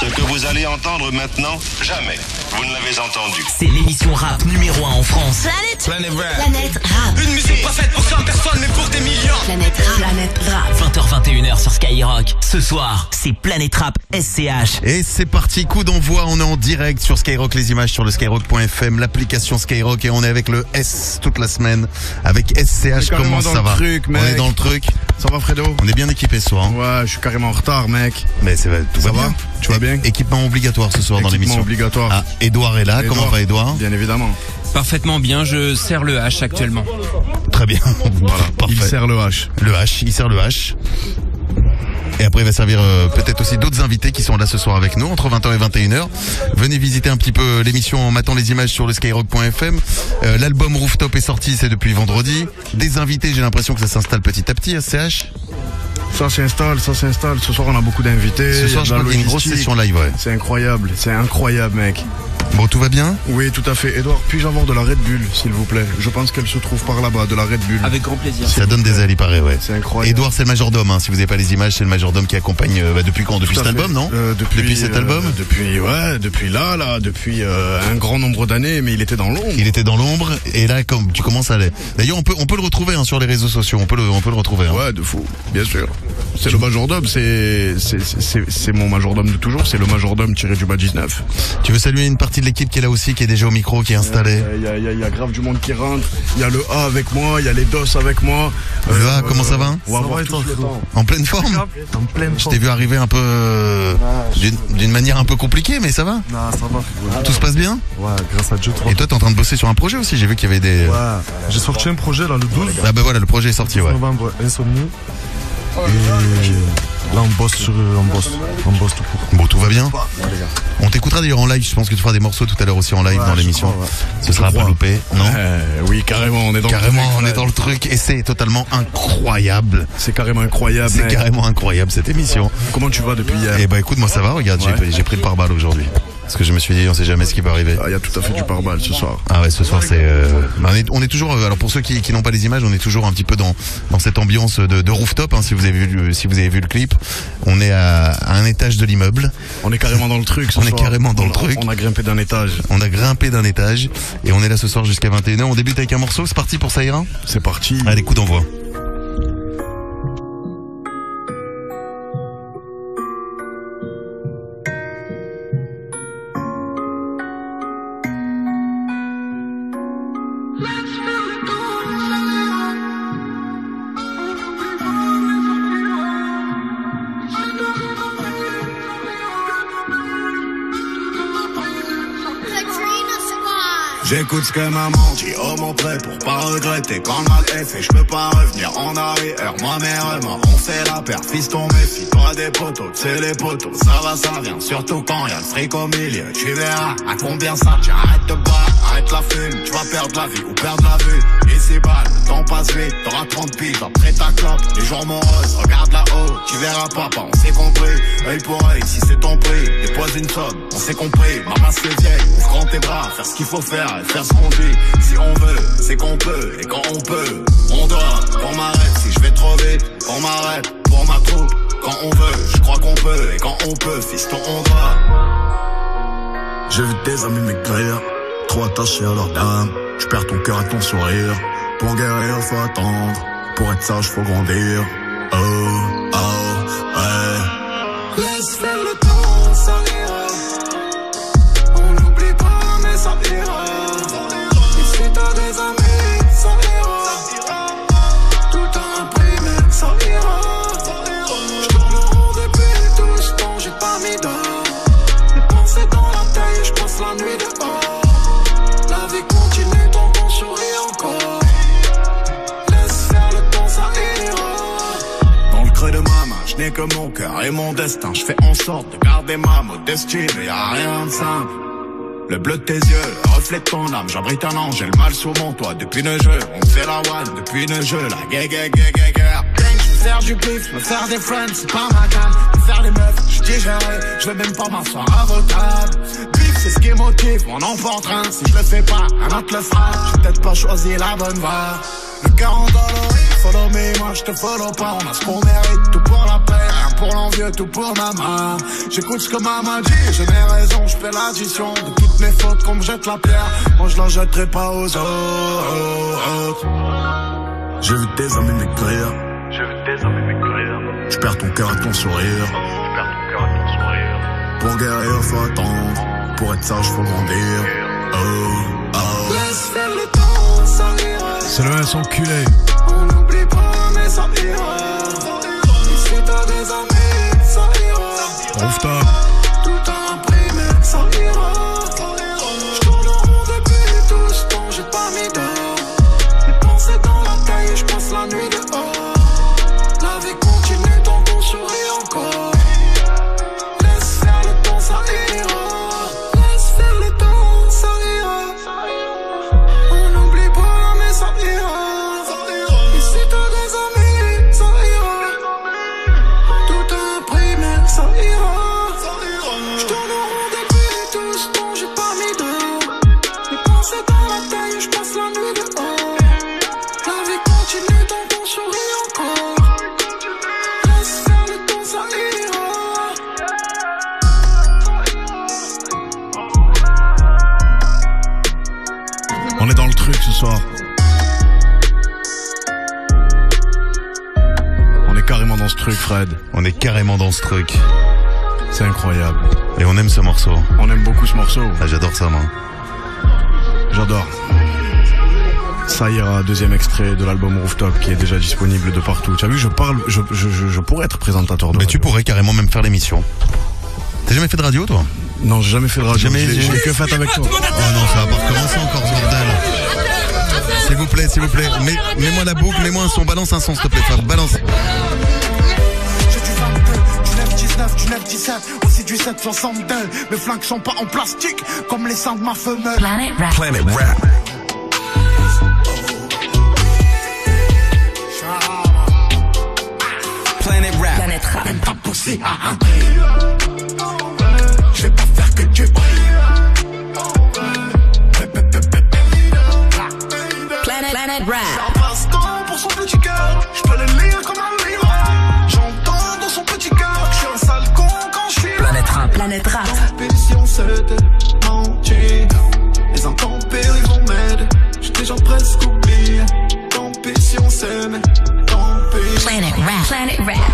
Ce que vous allez entendre maintenant, jamais vous ne l'avez entendu. C'est l'émission rap numéro 1 en France. Planète Rap. Planète Rap. Une musique pas faite pour 100 personnes mais pour des millions. Planète Rap. Planète Rap. 20h-21h sur Skyrock. Ce soir, c'est Planète Rap SCH. Et c'est parti, coup d'envoi. On est en direct sur Skyrock. Les images sur le Skyrock.fm, l'application Skyrock. Et on est avec le S toute la semaine. Avec SCH, comment ça va? On est dans le truc. Ça va, Fredo? On est bien équipé ce soir. Ouais, je suis carrément en retard, mec. Mais ça va, tout va bien. Tu vas bien? Équipement obligatoire ce soir dans l'émission. Équipement obligatoire. Ah, Edouard est là. Comment va, Edouard? Bien évidemment. Parfaitement bien. Je serre le H actuellement. Très bien. Voilà, parfait. Il serre le H. Le H. Il serre le H. Et après il va servir peut-être aussi d'autres invités qui sont là ce soir avec nous entre 20h et 21h. Venez visiter un petit peu l'émission en matant les images sur le skyrock.fm. L'album Rooftop est sorti, c'est depuis vendredi. Des invités, j'ai l'impression que ça s'installe petit à petit. SCH, ça s'installe, ça s'installe. Ce soir on a beaucoup d'invités. Ce soir je crois qu'il y a une grosse session live, ouais. C'est incroyable mec. Bon, tout va bien? Oui, tout à fait. Edouard, puis-je avoir de la Red Bull, s'il vous plaît? Je pense qu'elle se trouve par là-bas, de la Red Bull. Avec grand plaisir. Ça donne des ailes, il paraît, ouais. C'est incroyable. Edouard, c'est le majordome, hein. Si vous n'avez pas les images, c'est le majordome qui accompagne, depuis quand? Depuis cet album, non? Depuis cet album? Depuis un grand nombre d'années, mais il était dans l'ombre. Il était dans l'ombre, et là, comme tu commences à aller. D'ailleurs, on peut le retrouver, hein, sur les réseaux sociaux. On peut le retrouver, hein. Ouais, de fou. Bien sûr. C'est le majordome, c'est mon majordome de toujours, c'est le majordome tiré du Magic 19. Tu veux saluer une partie de l'équipe qui est là aussi, qui est déjà au micro, qui est installée? Il y a grave du monde qui rentre. Il y a le A avec moi, il y a les DOS avec moi. Le A, comment ça va? On va voir tout le temps. En pleine forme? En pleine forme. Je t'ai vu arriver un peu d'une manière un peu compliquée, mais ça va? Non, ça va. Ouais. Tout se passe bien? Ouais, grâce à Dieu. Et toi, t'es en train de bosser sur un projet aussi, j'ai vu qu'il y avait des... Ouais, j'ai sorti un projet là, le 12. Ah bah voilà, le projet est sorti, ouais. Novembre, Insomnie. Et là on bosse tout court. Bon, tout va bien. On t'écoutera d'ailleurs en live, je pense que tu feras des morceaux tout à l'heure aussi en live, ouais, dans l'émission. Ouais. Ce sera pas loupé, non? Oui, carrément, on est dans le truc et c'est totalement incroyable. C'est carrément incroyable. C'est carrément incroyable cette émission. Comment tu vas depuis hier? Eh ben écoute, moi ça va, regarde, ouais. J'ai pris le pare-balles aujourd'hui. Parce que je me suis dit, on sait jamais ce qui va arriver. Il y a tout à fait du pare-balles ce soir. Ah ouais, ce soir c'est... on est toujours... Alors pour ceux qui n'ont pas les images, on est toujours un petit peu dans cette ambiance de rooftop, hein, si vous avez vu le clip. On est à un étage de l'immeuble. On est carrément dans le truc ce soir. On est carrément dans le truc. On a grimpé d'un étage. On a grimpé d'un étage. Et on est là ce soir jusqu'à 21h. On débute avec un morceau, c'est parti pour Saïra? C'est parti. Allez, coup d'envoi. J'écoute ce que maman dit, homme en prêt pour pas regretter. Quand le mal est fait, je peux pas revenir en arrière. Moi mère, moi on fait la paire. Fiston méfie, pas des poteaux, c'est les poteaux. Ça va, ça vient, surtout quand y'a le fric au milieu. Tu verras à combien ça tient, arrête de battre, arrête la fume. Tu vas perdre la vie ou perdre la vue. Ici balle, le temps passe vite, t'auras 30 piges, après ta clope. Les jours moroses, regarde là-haut, tu verras papa, on s'est compris. Œil pour œil, si c'est ton prix, dépose une somme, on s'est compris. Maman c'est vieille, ouvre grand tes bras, faire ce qu'il faut faire. Faire ce qu'on dit, si on veut, c'est qu'on peut. Et quand on peut, on doit. Qu'on m'arrête, si je vais trop vite, on m'arrête. Pour ma troupe, quand on veut, je crois qu'on peut. Et quand on peut, fiston, on doit. J'ai vu tes amis maigrir, trop attachés à leur dame. Je perds ton cœur et ton sourire. Pour guérir, faut attendre. Pour être sage, faut grandir. Oh, oh, ouais. Laisse faire le temps, ça ira. On n'oublie pas, mais ça ira. Que mon cœur et mon destin, je fais en sorte de garder ma modestie, mais y'a rien de simple. Le bleu de tes yeux reflète ton âme, j'abrite un ange, j'ai le mal sur mon toit. Depuis le jeu, on fait la one, depuis le jeu, la guerre. Me faire du pif, me faire des friends, c'est pas ma canne. Me faire des meufs, je digérais, je veux même pas m'asseoir à votre table. Pif, c'est ce qui motive, on emporte un. Si je le fais pas, un autre le fera. J'ai peut-être pas choisi la bonne voie. Le $40, follow me, moi je te follow pas. On a ce qu'on mérite, tout pour la paix. pour l'envieux, tout pour ma main. J'écoute ce que maman dit, j'ai mes raisons, je fais l'addition de toutes mes fautes qu'on me jette la pierre. Moi je la jetterai pas aux autres. J'ai vu tes amis m'écrire, j'ai vu tes amis m'écrire. Tu perds ton cœur et ton sourire, tu perds ton cœur et ton sourire. Pour guérir faut attendre, pour être sage faut grandir. Oh, oh. Laisse faire le temps, ça ira. C'est le même son culé. On n'oublie pas mais ça ira. Si t'as des amis, ça ira. Rooftop. Tout a un prix mais ça ira. J'tourne en rond depuis tout ce temps, j'ai pas mis d'or. Mes pensées dans la taille et j'passe la nuit dehors. La vie continue tant qu'on sourit encore. On est carrément dans ce truc, Fred. On est carrément dans ce truc. C'est incroyable. Et on aime ce morceau. On aime beaucoup ce morceau. Ah, j'adore ça, moi. J'adore. Ça ira, deuxième extrait de l'album Rooftop qui est déjà disponible de partout. Tu as vu, je parle, je pourrais être présentateur de radio. Mais tu pourrais carrément même faire l'émission. T'as jamais fait de radio, toi? Non, j'ai jamais fait de radio. J'ai que fait avec toi. Oh non, ça va pas recommencer encore ce bordel. S'il vous plaît, s'il vous plaît, mets-moi la boucle, mets-moi un son, balance un son s'il te plaît, Fab, balance. J'ai du 22, du 9-19, du 9-17, aussi du 762. Mes flingues sont pas en plastique, comme les seins de ma femelle. Planète Rap. Planète Rap. Planète Rap. Planète Rap. Même pas poussé à un prix. Je vais pas faire que tu brilles. Planet Rap. C'est un passe-temps pour son petit cœur. Je peux le lire comme un livre. J'entends dans son petit cœur. Je suis un sale con quand je suis. Planet Rap. Planet Rap. Si on se démentit, les intempéries ils vont m'aider. J'ai déjà presque oublié. Tant pis si on s'aime. Tant pis. Planet Rap. Planet Rap.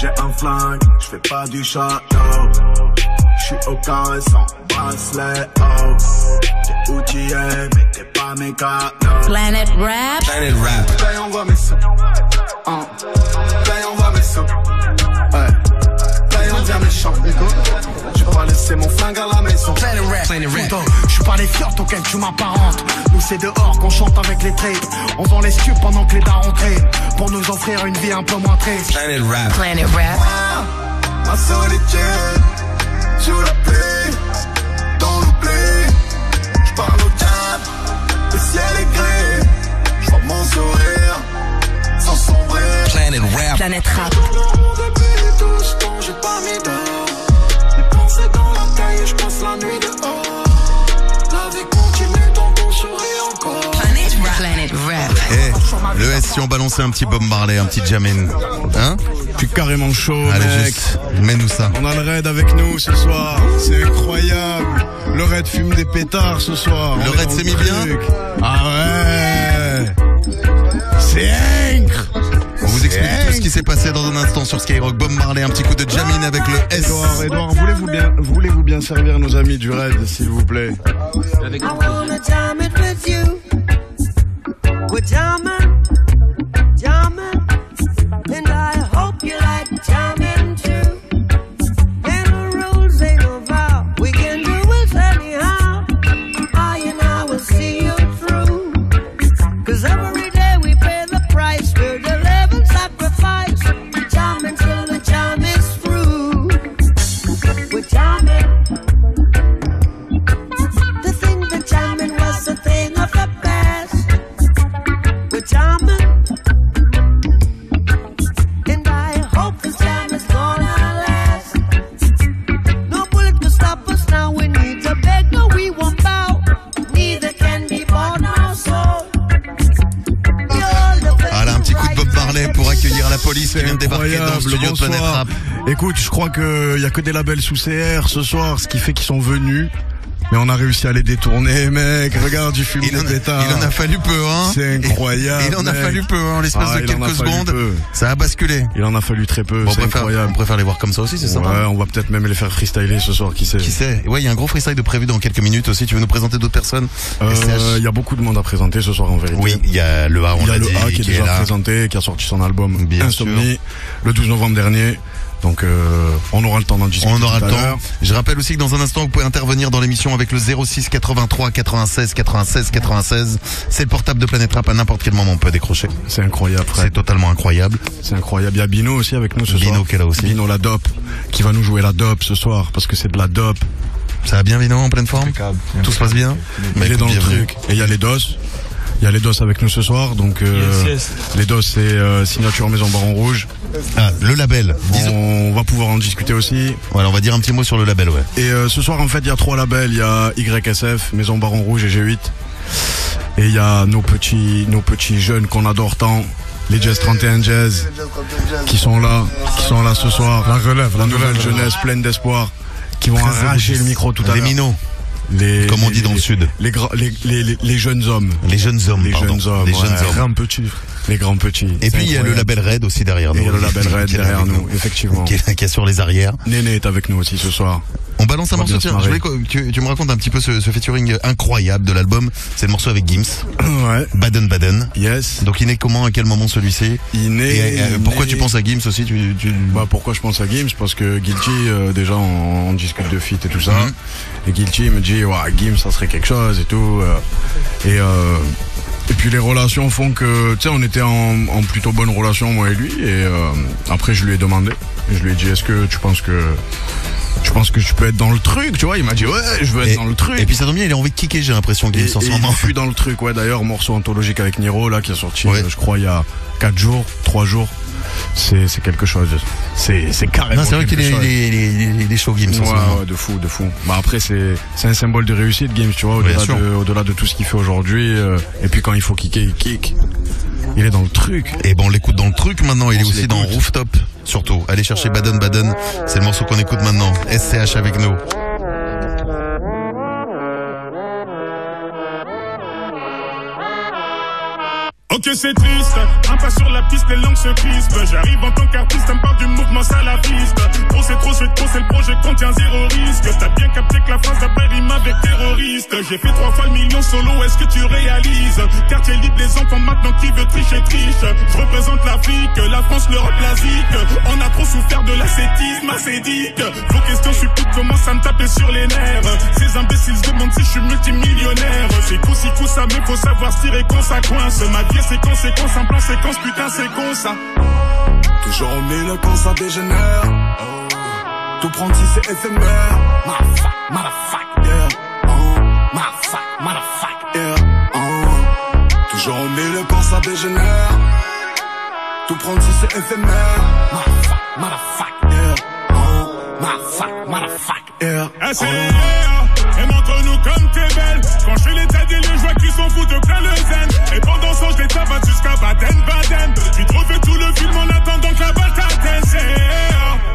J'ai un flingue, je fais pas du château. Je suis au carré sans bracelet. T'es outillé, mais t'es pas mes cadeaux. Planet Rap. Planet Rap. Paye, envoie mes sous. Paye, envoie mes sous. Paye, on vient méchant. Je vais pas laisser mon flingue à la maison. Planet Rap. Planet Rap. Je suis pas les fjords auxquels tu m'apparentes. Nous c'est dehors qu'on chante avec les traits. On vend les stupes pendant que les darons traînent. Pour nous offrir une vie un peu moins triste. Planet Rap. Planet Rap. Ma solitude. Sous la pluie, dans l'oubli, je parle au diable, le ciel est gris, je vois mon sourire, sans sombrer. Planet Rap. Planet Rap. Depuis tout ce temps, j'ai pas mis d'or. Mes pensées dans la taille, je passe la nuit dehors. La vie continue tant qu'on sourit encore. Planet Rap. Planet Rap. Hey, le S, si on balançait un petit Bob Marley, un petit Jamin, hein? Je suis carrément chaud. Allez, mec. Mets-nous ça. On a le raid avec nous ce soir. C'est incroyable. Le raid fume des pétards ce soir. Le raid s'est mis bien. Ah ouais. C'est incre. On vous explique tout ce qui s'est passé dans un instant sur Skyrock. Bob Marley, un petit coup de Jamin avec le S. Edouard, voulez-vous bien servir nos amis du raid, s'il vous plaît. Avec Jump. bonsoir. Écoute, je crois qu'il n'y a que des labels sous CR ce soir, ce qui fait qu'ils sont venus. Mais on a réussi à les détourner, mec. Regarde, du film de pétard. Il en a fallu peu, hein. C'est incroyable. Il en a fallu peu, hein. L'espace de quelques secondes, ça a basculé. Il en a fallu très peu. Bon, c'est incroyable. On préfère les voir comme ça aussi, c'est ça. Ouais, on va peut-être même les faire freestyler ce soir, qui sait. Qui sait. Ouais, il y a un gros freestyle de prévu dans quelques minutes aussi. Tu veux nous présenter d'autres personnes? Il y a beaucoup de monde à présenter ce soir, en vérité. Oui, il y a le A, on l'a dit. Il y a le A qui est déjà présenté, qui a sorti son album Insomnie le 12 novembre dernier. Donc on aura le temps d'en discuter. On aura le temps. Je rappelle aussi que dans un instant vous pouvez intervenir dans l'émission avec le 06 83 96 96 96. C'est le portable de Planète Rap, à n'importe quel moment on peut décrocher. C'est incroyable. C'est totalement incroyable. C'est incroyable. Il y a Bino aussi avec nous ce soir. Bino qui est là aussi. Bino la dope, qui va nous jouer la dope ce soir parce que c'est de la dope. Ça va bien Bino, en pleine forme. Impeccable. Tout se passe bien. Mais il est dans le truc. Et il y a les DOS. Il y a les DOS avec nous ce soir, donc les DOS c'est signature Maison Baron Rouge. Ah, le label, disons. On va pouvoir en discuter aussi. Voilà, on va dire un petit mot sur le label, ouais. Et ce soir en fait il y a trois labels, il y a YSF, Maison Baron Rouge et G8. Et il y a nos petits jeunes qu'on adore tant, les Jazz 31 Jazz, qui sont là ce soir. La relève, la nouvelle jeunesse pleine d'espoir, qui vont arracher le micro tout à l'heure. Les minots. Comme on dit dans le sud. Les jeunes hommes. Les jeunes hommes, pardon. Les jeunes hommes. Les grands petits. Et puis il y a le label Red aussi derrière nous. Il y a le label Red derrière nous, effectivement. Qui est sur les arrières. Néné est avec nous aussi ce soir. On balance un morceau, tiens, je voulais que tu me racontes un petit peu ce featuring incroyable de l'album. C'est le morceau avec Gims. Ouais. Baden Baden. Yes. Donc il naît comment, à quel moment celui-ci? Pourquoi tu penses à Gims aussi? Bah pourquoi je pense à Gims? Parce que Guilty, déjà on discute de feat et tout ça. Et Guilty me dit, ouais, Gims ça serait quelque chose et tout. Et puis les relations font que, tu sais, on était en plutôt bonne relation moi et lui. Et après je lui ai demandé, je lui ai dit, est-ce que tu penses que tu peux être dans le truc, tu vois? Il m'a dit ouais, je veux être dans le truc. Et puis ça tombe bien, il a envie de kicker, j'ai l'impression, Gims en ce moment. Il fut dans le truc, ouais. D'ailleurs, morceau anthologique avec Niro là qui est sorti, ouais. Je crois il y a 3 jours. C'est quelque chose. C'est carrément. Non, c'est vrai qu'il est chaud, Gims. Ouais, de fou. Bah après c'est un symbole de réussite, Gims, tu vois, au-delà de tout ce qu'il fait aujourd'hui. Et puis quand il faut kicker, il kick. Il est dans le truc. Et bon, on l'écoute dans le truc maintenant. Il est aussi dans Rooftop. Surtout, allez chercher Baden Baden. C'est le morceau qu'on écoute maintenant. SCH avec nous. Ok, c'est triste, un pas sur la piste, les langues se crispent. J'arrive en tant qu'artiste, on me parle du mouvement salafiste. Trop c'est trop, je trop, c'est le projet contient zéro risque. T'as bien capté que la France d'après rime avec terroriste. J'ai fait 3 fois le million solo, est-ce que tu réalises? Quartier libre, les enfants maintenant qui veut tricher, triche. Je représente l'Afrique, la France, l'Europe, l'Asique. On a trop souffert de l'ascétisme ascédique. Vos questions suppliques commencent à me taper sur les nerfs. Ces imbéciles se demandent si je suis multimillionnaire. C'est coup, ça, mais faut savoir se tirer quand ça coince. Ma vie c'est conséquence, un plan séquence, putain c'est con ça. Toujours au milieu quand ça dégénère. Tout prendre si c'est éphémère. Motherfuck, motherfuck, yeah. Motherfuck, motherfuck, yeah. Toujours au milieu quand ça dégénère. Tout prendre si c'est éphémère. Motherfuck, motherfuck, yeah. Motherfuck, motherfuck, yeah. Et montre-nous comme t'es belle. Quand je fais l'état des lieux, je vois qu'ils s'en foutent plein le zen. Et pendant ça, je les tabasse jusqu'à Baden Baden. Tu te refais tout le film en attendant que la balle t'atteigne.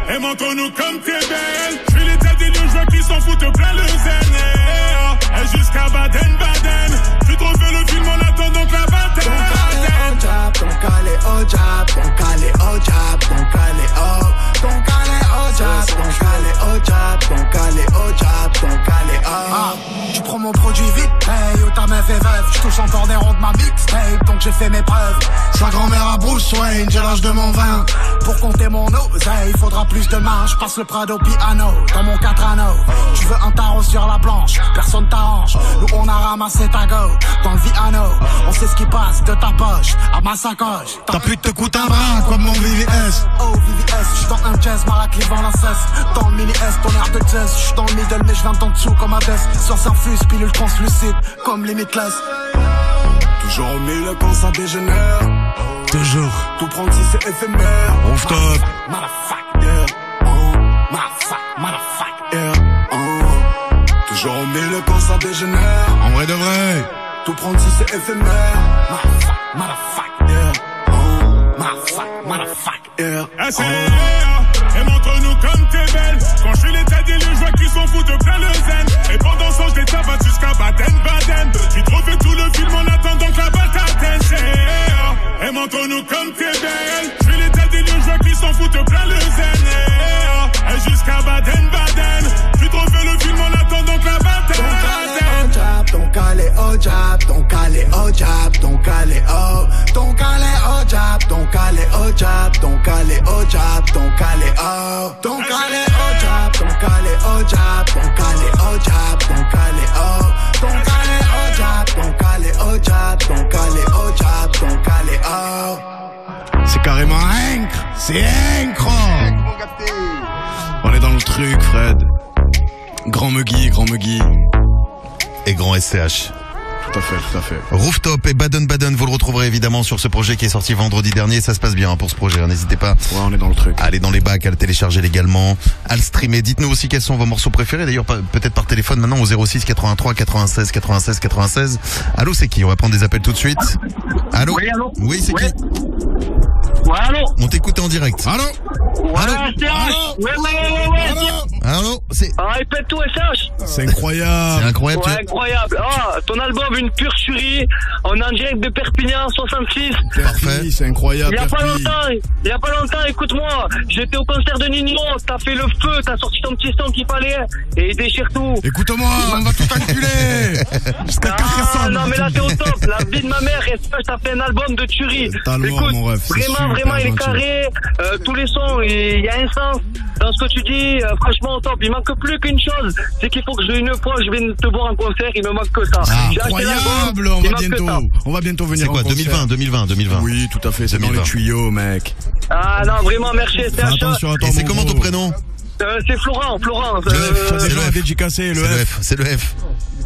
Et montre-nous comme t'es belle. Je fais l'état des lieux, je vois qu'ils s'en foutent plein le zen. Et jusqu'à Baden Baden. Tu te refais le film en attendant que la balle t'atteigne. Ton calé au jab, ton calé au jab, ton calé au jab, ton calé au jab, ton calé au jab, ton calé au jab, ton calé au jab. Tu prends mon produit vite, hey, ou ta mère fait veuve. Je touche encore des ronds de ma mixtape, donc j'ai fait mes preuves. Sa grand-mère à Bruce Wayne, j'ai l'âge de mon vin. Pour compter mon oseille, il faudra plus de marge. Je passe le Prado piano, dans mon 4 anneaux. Tu veux un tarot sur la planche, personne t'arrange. Nous on a ramassé ta go, dans le Viano. On sait ce qui passe de ta poche à ma sacoche. Ta pute te coûte un bras, comme mon VVS. Oh VVS, j'suis dans un jazz, Maraclive en l'inceste. Dans le mini-S, ton air de jazz. J'suis dans le middle, mais j'viens d'en dessous comme un test. Sur sa fuse, pilule translucide, comme Limitless. Toujours au milieu quand ça dégénère. Toujours. Tout prendre si c'est éphémère. Rooftop. Motherfuck, yeah. Motherfuck, motherfuck, yeah. Toujours au milieu quand ça dégénère. En vrai de vrai. Tout prendre si c'est éphémère. Motherfuck, motherfuck, yeah. Motherfuck, motherfuck. Facteur. Et montre-nous comme t'es belle. Quand je suis l'état des lieux, je vois qu'ils s'en foutent de plein le zen. Et pendant ce temps, je les tabasse jusqu'à Baden Baden. J'ai trop fait tout le film en attendant que la balle t'atteigne. Et montre-nous comme t'es belle. Je suis l'état des lieux, je vois qu'ils s'en foutent de plein le zen. Et jusqu'à Baden Baden. J'ai trop fait le film en attendant que la balle t'atteigne. Ton cal est au jab, ton cal est au jab, ton cal est au. Ton cal est au jab, ton cal est au jab, ton cal est au jab, ton cal est. Don't call it oh job, don't call it oh job, don't call it oh job, don't call it oh, don't call it oh job, don't call it oh job, don't call it oh job, don't call it oh. C'est carrément incre, c'est incro. On est dans le truc, Fred. Grand Muggy et grand SCH. Tout à fait, tout à fait. Rooftop et Baden Baden, vous le retrouverez évidemment sur ce projet qui est sorti vendredi dernier. Ça se passe bien pour ce projet, n'hésitez pas. Ouais, on est dans le truc. À aller dans les bacs, à le télécharger légalement, à le streamer. Dites-nous aussi quels sont vos morceaux préférés. D'ailleurs, peut-être par téléphone maintenant au 06 83 96 96 96. Allô, c'est qui? On va prendre des appels tout de suite. Allô? Oui, allô? Oui, c'est oui. Qui? Ouais, allô? On t'écoute en direct. Allô? Ouais, allô? Allô? Ouais, ouais. Allô? Allô? C'est. Ah, répète tout, SH! C'est incroyable! C'est incroyable! Ouais, incroyable! Ah, ton album, une pure tuerie, on est en direct de Perpignan, 66. Parfait, c'est incroyable. Il y a pas longtemps, écoute-moi, j'étais au concert de Niro, t'as fait le feu, t'as sorti ton petit son qu'il fallait, et il déchire tout. Écoute-moi, on va tout enculer. Jusqu'à 400. Non, mais là, t'es au top. La vie de ma mère, t'as fait un album de tuerie. Écoute, mon ref, vraiment, il est carré. Tous les sons, il y a un sens dans ce que tu dis. Franchement, au top. Il manque plus qu'une chose, c'est qu'il faut que une fois, je vienne te voir en concert, il me manque que ça. Ah. Incroyable, on va bientôt venir. C'est quoi, 2020. Oui, tout à fait, c'est dans les tuyaux, mec. Ah non, vraiment, merci. Et c'est comment ton prénom? C'est Florent. C'est le F dédicacé, le F.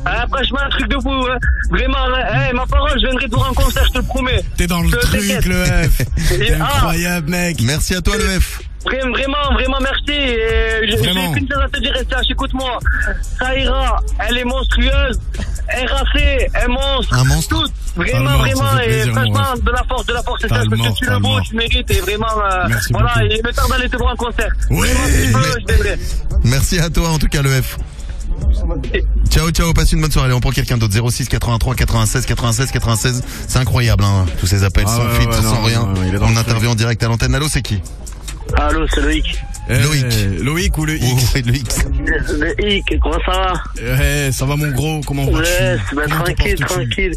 Ah, franchement, un truc de fou, hein. Vraiment, hey, ma parole, je viendrai pour un concert, je te le promets. T'es dans le truc, le F. C'est incroyable, mec. Merci à toi, le F. Vraiment, merci. J'ai qu'une chose à te dire, SCH, écoute-moi. Saïra, elle est monstrueuse. RAC, elle monstre. Un monstre. Tout. Vraiment. Et franchement, de la force, SCH, parce que tu le beau, tu mérites. Et vraiment, voilà, il me tarde d'aller te voir en concert. Oui, merci à toi, en tout cas, le F. Ciao, passe une bonne soirée. Allez, on prend quelqu'un d'autre. 06 83 96 96 96. C'est incroyable, hein, tous ces appels sans filtre, sans rien. On intervient en direct à l'antenne. Allô, c'est qui? Allô, c'est Loïc. Loïc ou le Hic? Le Hic. Le Hic, comment ça va? Ça va, mon gros, comment vas-tu? Bah, tranquille.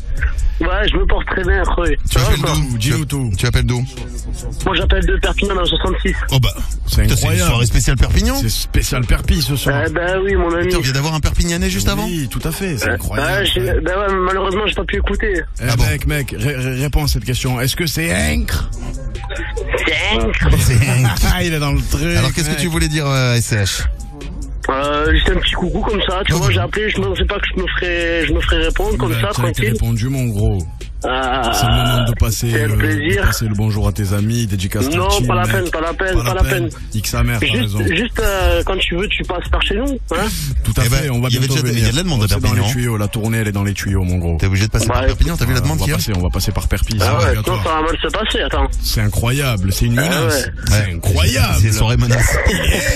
Ouais, je me porte très bien, Roy. Tu appelles d'où? Dis-nous tout. Tu appelles d'où? Moi, j'appelle de Perpignan, dans 66. Oh bah, c'est incroyable. C'est une soirée spéciale Perpignan? C'est spécial Perpi ce soir. Bah oui, mon ami. Tu viens d'avoir un Perpignanais juste avant? Oui, tout à fait, c'est incroyable. Bah ouais, malheureusement, j'ai pas pu écouter. Mec, réponds à cette question. Est-ce que c'est incre? Ah, il est dans le truc. Alors, qu'est-ce que tu voulais dire, SCH? Juste un petit coucou comme ça, tu vois, j'ai appelé, je ne pensais pas que je me ferais répondre comme ça, tranquille. Tu as répondu, mon gros. C'est le moment de passer le bonjour à tes amis, dédicace. Non, pas la peine. Nique sa mère, t'as raison. Juste, quand tu veux, tu passes par chez nous, hein. Tout à fait, on va bientôt venir. Il y a de la demande à Perpignan. C'est dans les tuyaux, la tournée, elle est dans les tuyaux, mon gros. T'es obligé de passer par Perpignan, t'as vu la demande qu'il y a? On va passer par Perpignan. Ah ouais, non, ça va mal se passer, attends. C'est incroyable, c'est une menace. C'est incroyable. C'est une soirée menace.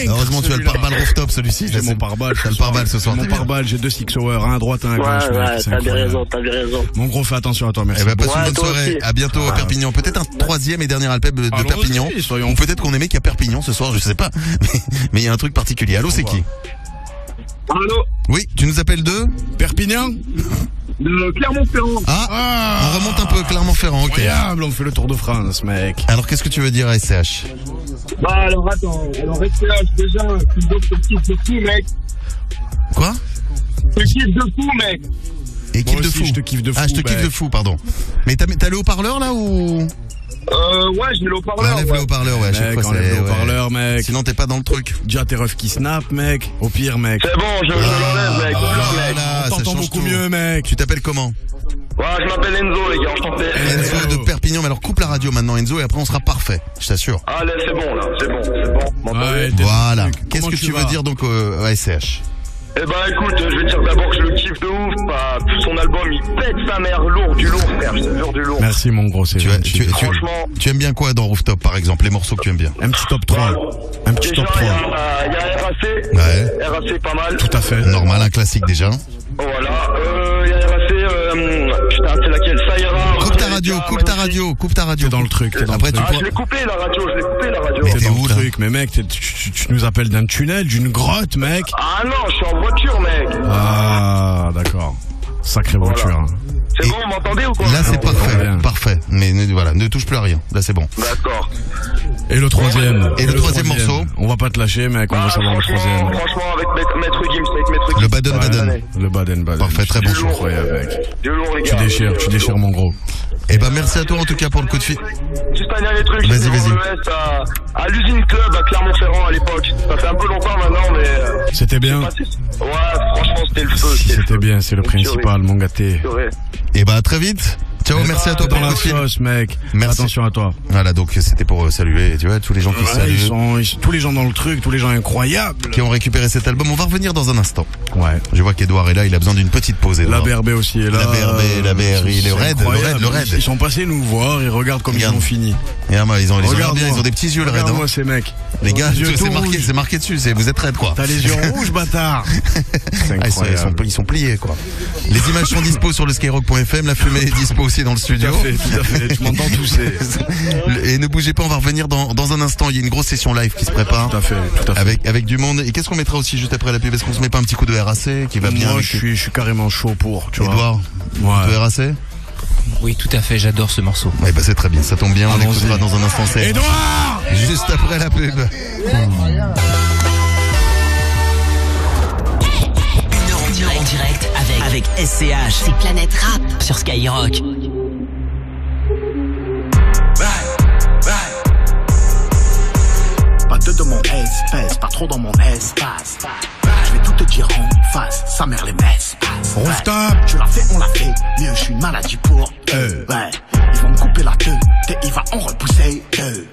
Heureusement, tu as le pare-balles rooftop, celui-ci. J'ai mon pare-balles. T'as le pare-balles ce soir. Mon pare-balles, j'ai deux six hours, un à droite, un à gauche. Ouais, t'as bien raison. Mon gros, fais attention à toi, merci. Eh ben, passe une bonne soirée. À bientôt à Perpignan. Peut-être un troisième et dernier Alpeb de Perpignan. Ou peut-être qu'on est mec à Perpignan ce soir, je sais pas. Mais il y a un truc particulier. Allô, c'est qui? Allô? Oui, tu nous appelles de Perpignan? De Clermont-Ferrand. Ah, on remonte un peu, Clermont-Ferrand, ok. Incroyable, on fait le tour de France, mec. Alors, qu'est-ce que tu veux dire à SCH? Bah, alors, attends. Alors, SCH, déjà, tu me donnes ce petit de fou, mec. Quoi? Ce petit de fou, mec. Et kiffe de fou. Je te kiffe de fou. Ah, je te kiffe de fou, pardon. Mais t'as le haut-parleur là ou? Ouais, j'ai le haut-parleur. Enlève le haut-parleur, ouais. Enlève le haut-parleur, mec. Sinon, t'es pas dans le truc. Déjà, tes refs qui snap, mec. Au pire, mec. C'est bon, je l'enlève, mec. On t'entend beaucoup mieux, mec. Tu t'appelles comment? Ouais, je m'appelle Enzo, les gars, enchanté. Enzo de Perpignan, mais alors coupe la radio maintenant, Enzo, et après on sera parfait, je t'assure. Allez, c'est bon là, c'est bon. Voilà. Qu'est-ce que tu veux dire donc à SCH? Eh ben écoute, je vais te dire d'abord que je le kiffe de ouf. Bah, son album, il pète sa mère, lourd, du lourd, frère, je te jure, du lourd. Merci mon gros, c'est vrai. Franchement, tu aimes bien quoi dans Rooftop par exemple? Les morceaux que tu aimes bien? Un petit top 3. Un petit déjà, top 3. Il y a RAC. Ouais. RAC, pas mal. Tout à fait. Normal, un classique déjà. Voilà. Il y a RAC. Putain, c'est laquelle? Ça ira. Coupe ta radio. T'es dans le truc. Après, tu je l'ai coupé la radio, Mais t'es dans le truc, mais mec, tu nous appelles d'un tunnel, d'une grotte, mec. Ah non, je suis en voiture, mec. Ah, d'accord. Sacrée voiture. C'est bon, vous m'entendez ou quoi? Là, c'est parfait, parfait. Mais voilà, ne touche plus à rien. Là, c'est bon. D'accord. Et le troisième. Morceau. On va pas te lâcher, mec. On va savoir le troisième. Franchement, avec Maître Gims, le Baden Baden. Le Baden Baden. Parfait, très bon choix. Tu déchires, mon gros. Eh ben merci à toi en tout cas pour le coup de fil. Juste un dernier truc, vas-y. À l'usine club à Clermont-Ferrand à l'époque. Ça fait un peu longtemps maintenant mais. C'était bien. Ouais, franchement c'était le feu. C'était bien, c'est le principal, mon gâté. Et bah très vite. Ciao, merci à toi pour la sauce, mec. Merci. Attention à toi. Voilà, donc c'était pour saluer, tu vois, tous les gens qui saluent. Tous les gens dans le truc, tous les gens incroyables. Qui ont récupéré cet album. On va revenir dans un instant. Ouais. Je vois qu'Edouard est là, il a besoin d'une petite pause. La BRB aussi est là. La BRB, la BRI, le raid. Ils sont passés nous voir, ils regardent comme ils ont fini. Ils ont des petits yeux, le raid. Regarde-moi ces mecs. Les gars, c'est marqué dessus, vous êtes raid, quoi. T'as les yeux rouges, bâtard. Ils sont pliés, quoi. Les images sont dispo sur le skyrock.fm, la fumée est dispo aussi dans le studio. Tout à fait, je m'entends tousser. Et ne bougez pas, on va revenir dans un instant. Il y a une grosse session live qui se prépare. Tout à fait. Avec du monde. Et qu'est-ce qu'on mettra aussi juste après la pub? Est-ce qu'on se met pas un petit coup de RAC qui va bien? Moi, je suis carrément chaud pour, tu vois. Edouard, de RAC? Oui, tout à fait, j'adore ce morceau. Ouais, bah c'est très bien, ça tombe bien, on l'écoutera dans un instant. Edouard! Juste après la pub. Direct avec SCH, c'est Planète Rap sur Skyrock. Pas deux dans mon espèce, pas trop dans mon espace. Je vais tout te dire en face, sa mère les messes. Rooftop, tu l'as fait, on l'a fait. Mieux, je suis une maladie pour eux. Ouais, ils vont me couper la queue, et il va en repousser deux.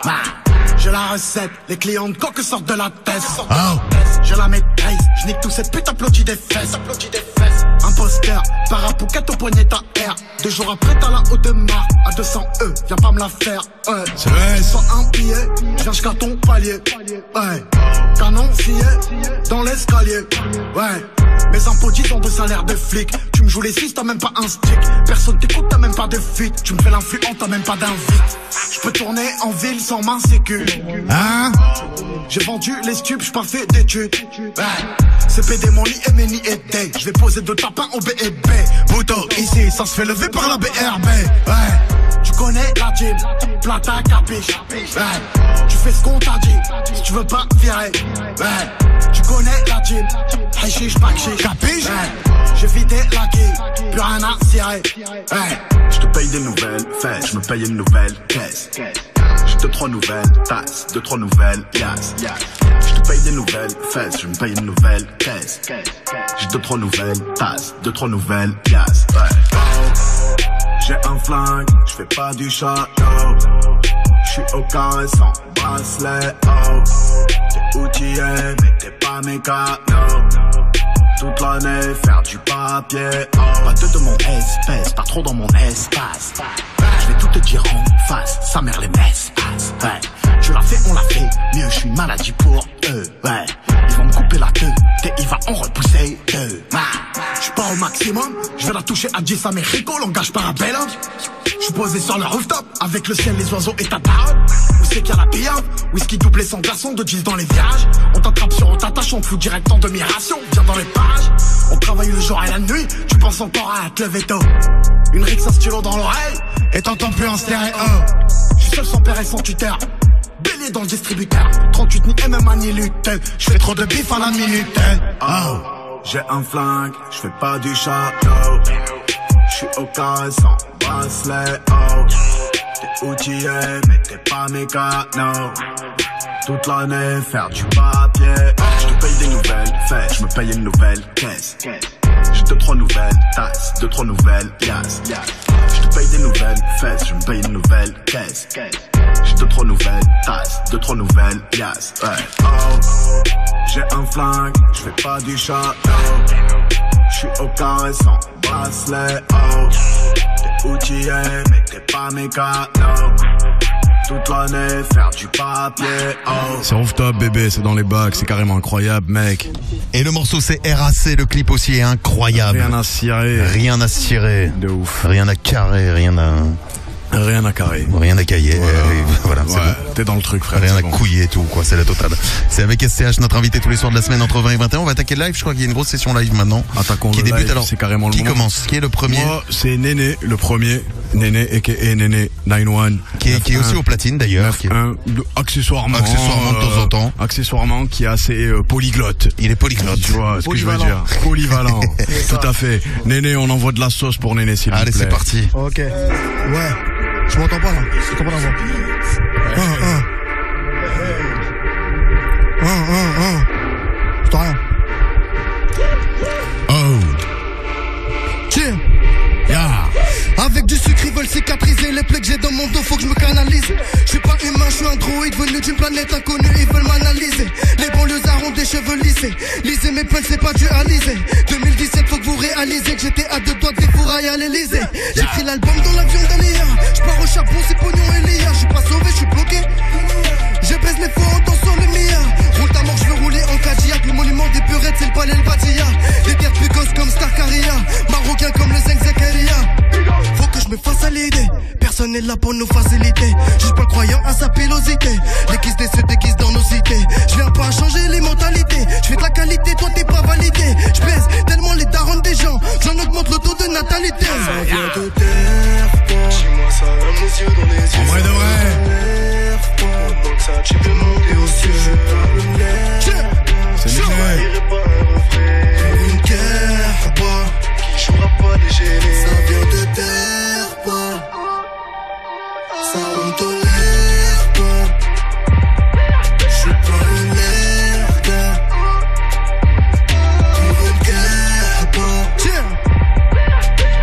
Je la recette, les clients de coque sortent de la tête. Je la maîtrise, je nique tout cette pute, applaudis des fesses. Imposteur, parapouquette au poignet ta R. 2 jours après t'as la haute de marque, à 200 €, viens pas me la faire. C'est vrai, sans un billet, viens jusqu'à ton palier. Ouais, canon scié, dans l'escalier. Ouais, mes impôts disent ont de salaire de flic. Tu me joues les 6, t'as même pas un stick. Personne t'écoute, t'as même pas de fuite. Tu me fais l'influent, t'as même pas d'invite. Je peux tourner en ville sans m'insécure. Hein? J'ai vendu les stupes, j'suis pas fait d'études. C'est PD mon lit et mes nids étaient. J'vais poser 2 tapins au B&B. Bouto, ici, ça se fait lever par la BRB. Ouais, tu connais la team, plata capiche. Ouais, tu fais ce qu'on t'a dit, si tu veux pas virer. Ouais, tu connais la team, haïchiche, bakchiche. Capiche? Ouais, j'ai vidé la quille, plus rien à cirer. Ouais, j'te paye des nouvelles fesses, j'me paye une nouvelle caisse. J'ai 2-3 nouvelles tasses, 2-3 nouvelles yas. Je te paye des nouvelles fesses, je me paye une nouvelle caisse. J'ai 2-3 nouvelles tasses, 2-3 nouvelles yas. J'ai un flingue, je fais pas du chat. Je suis au carré sans bracelet. T'es outillé mais t'es pas méca. Toute l'année faire du papier. Pas deux de mon espèce, pas trop dans mon espace. Je vais tout te dire en face, sa mère les messes. Ouais, tu l'as fait, on l'a fait. Mieux, je suis une maladie pour eux. Ouais, ils vont me couper la queue, et il va en repousser deux. Je suis pas au maximum, je vais la toucher à 10 à mes rigots, langage parabellum. Je suis posé sur le rooftop, avec le ciel, les oiseaux et ta daronne. Où c'est qu'il y a la pillave? Whisky doublé sans glaçon, de 10 dans les virages. On t'attrape sur, on t'attache, on te fout direct en demi-ration. Viens dans les parages, on travaille le jour et la nuit. Tu penses encore à te lever tôt. Une rixe, un stylo dans l'oreille, et t'entends plus en stéréo. Je suis seul sans père et sans tuteur, bélier dans le distributeur. 38 ni MMA ni lutte, je fais trop de bif à la minute. Oh, j'ai un flingue, je fais pas du chat. Je suis au carré sans bracelet. T'es outillé mais t'es pas méca. Toute l'année faire du papier. Je te paye des nouvelles fesses, je me paye une nouvelle caisse. J'ai 2-3 nouvelles tasses, 2-3 nouvelles yas. Je te paye des nouvelles fesses, je me paye une nouvelle caisse. J'ai 2-3 nouvelles tasses, 2-3 nouvelles yas. J'ai un flingue, je fais pas du château. Je suis au carré sans bracelet, oh. T'es outillé mais t'es pas mécano. Toute l'année faire du papier, oh. C'est Rooftop bébé, c'est dans les bacs, c'est carrément incroyable mec. Et le morceau c'est RAC, le clip aussi est incroyable. Rien à cirer. Rien à cirer. De ouf. Rien à carrer, rien à... Rien à carrer. Rien à cailler. Voilà, ouais, bon. T'es dans le truc, frère. Rien à couiller et tout, quoi. C'est la totale. C'est avec SCH, notre invité tous les soirs de la semaine entre 20 et 21. On va attaquer le live. Je crois qu'il y a une grosse session live maintenant. Attaquons qui le débute live, alors. C'est carrément le qui moment. Commence. Qui est le premier? Moi, c'est Néné, le premier. Néné, a.k.a. Néné91. Qui est aussi aux platines d'ailleurs. Accessoirement. Accessoirement de temps en temps. Accessoirement, qui est assez polyglotte. Il est polyglotte. Tu vois ce que je veux dire? Polyvalent. Tout à fait. Néné, on envoie de la sauce pour Néné, s'il vous plaît. Allez, c'est parti. Ok. Ouais. Je m'entends pas là, je comprends pas la voix. J'entends rien. Oh. Tiens. Yeah. Avec du sucre, ils veulent cicatriser les plaies que j'ai dans mon dos, faut que je me canalise. Je suis pas humain, je suis un droïde venu d'une planète inconnue, ils veulent m'analyser. Les banlieusards ont des cheveux lissés, lisez mes peines, c'est pas du alisé. 2017, faut que vous réalisez que j'étais à 2 doigts des fourrailles à l'Elysée. J'écris l'album dans l'avion d'Alia, je pars au charbon, c'est pognon et l'IA. Je suis pas sauvé, je suis bloqué, je baisse les faux en dansant le mien. Roule ta mort, je veux rouler en Cadillac, le monument des burettes, c'est le palais, le Batilla. Des terres plus gosses comme Starkaria, marocain comme le Zeng Zakaria. Faut que je me fasse à l'idée, personne n'est là pour nous faciliter. Juge pas le croyant à sa pilosité, déguisé se déguise dans nos cités. Je viens pas changer les mentalités, je fais de la qualité, toi t'es pas validé. Je baisse tellement les darons des gens, j'en augmente le taux de natalité. Ça vient de terre froide, chez moi ça rame les yeux dans les yeux. En vrai de vrai, donc ça tu peux monter au ciel. C'est Niro. Une guerre bois qui jouera pas les gênés. Ça vient de terre. Ça on tolère pas. J'suis pas une merde. On regarde pas.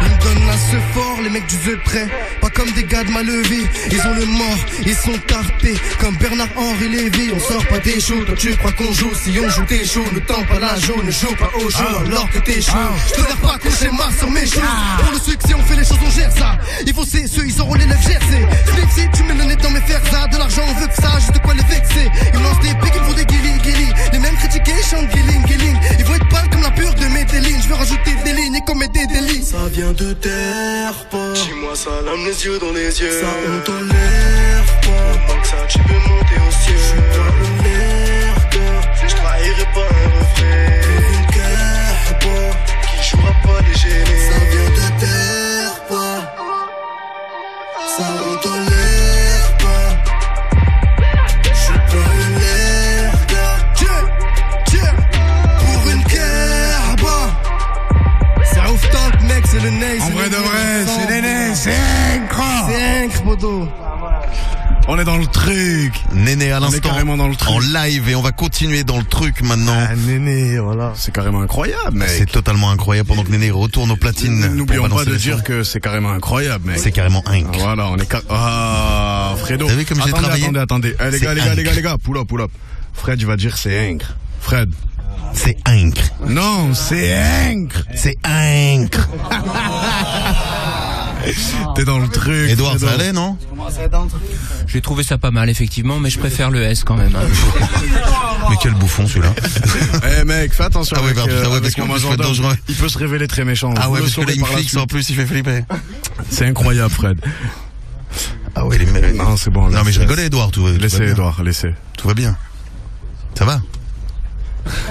Ils me donnent la ce fort, les mecs du The Prêt. Pas comme des gars de ma levée. Ils ont le mort, ils sont tartés. Comme Bernard-Henri Lévy. On sort pas des shows, donc tu crois qu'on joue. Si on joue t'es chaud, ne tends pas la jaune. Ne joue pas au jeu alors que t'es chaud. Je te lève pas coucher ma sur mes choses. Pour le succès on fait les choses, on gère ça. Ils vont c'est ceux, ils enroulent les lèvres gercées. Flexi, tu mets le nez dans mes fers, ça. De l'argent on veut que ça, juste de quoi les vexer. Ils me lancent des pics, ils font des guilly-guilly. Les mêmes critiqués, ils chantent guilling-guilling. Ils vont être pâles comme la pure de Medellin. Je veux rajouter des lignes et commettre des délits. Ça vient de terre, pas. Dis-moi ça, l'âme les yeux dans les yeux. Ça on tolère pas. Donc ça tu peux monter au ciel. Je suis pas une merde. Je trahirai pas un refrain. Une guerre pas. Qui jouera pas les gênés. Ça vient de terre pas. Ça on tolère pas. Je suis pas une merde. Pour une guerre pas. Ça ouvre top mec, c'est le nez. En vrai de vrai, c'est Néné, c'est incroyable. C'est incroyable poteau. On est dans le truc. Néné à l'instant. On est carrément dans le truc. En live et on va continuer dans le truc maintenant. Ah, Néné, voilà. C'est carrément incroyable, mec. C'est totalement incroyable pendant que Néné retourne aux platines. N'oublions pas de dire que c'est carrément incroyable, mec. C'est carrément inc. Voilà, on est ah, Fredo. Vous savez comme j'ai travaillé. Attendez. Eh, les gars. Pull up. Fred, il va dire c'est inc. Fred. C'est inc. Non, c'est inc. C'est inc. T'es dans le truc. Edouard, ça allait, non? J'ai trouvé ça pas mal, effectivement, mais je préfère le S quand même. Hein. Mais quel bouffon, celui-là. Eh hey mec, fais attention. Ah ouais, parce que moi, il peut se révéler très méchant. Ah ouais, parce que là, il fixe en plus, il fait flipper. C'est incroyable, Fred. Ah ouais, les non, c'est bon. Non, mais je rigolais, Edouard. Laissez, Edouard, laissez. Tout va bien. Ça va?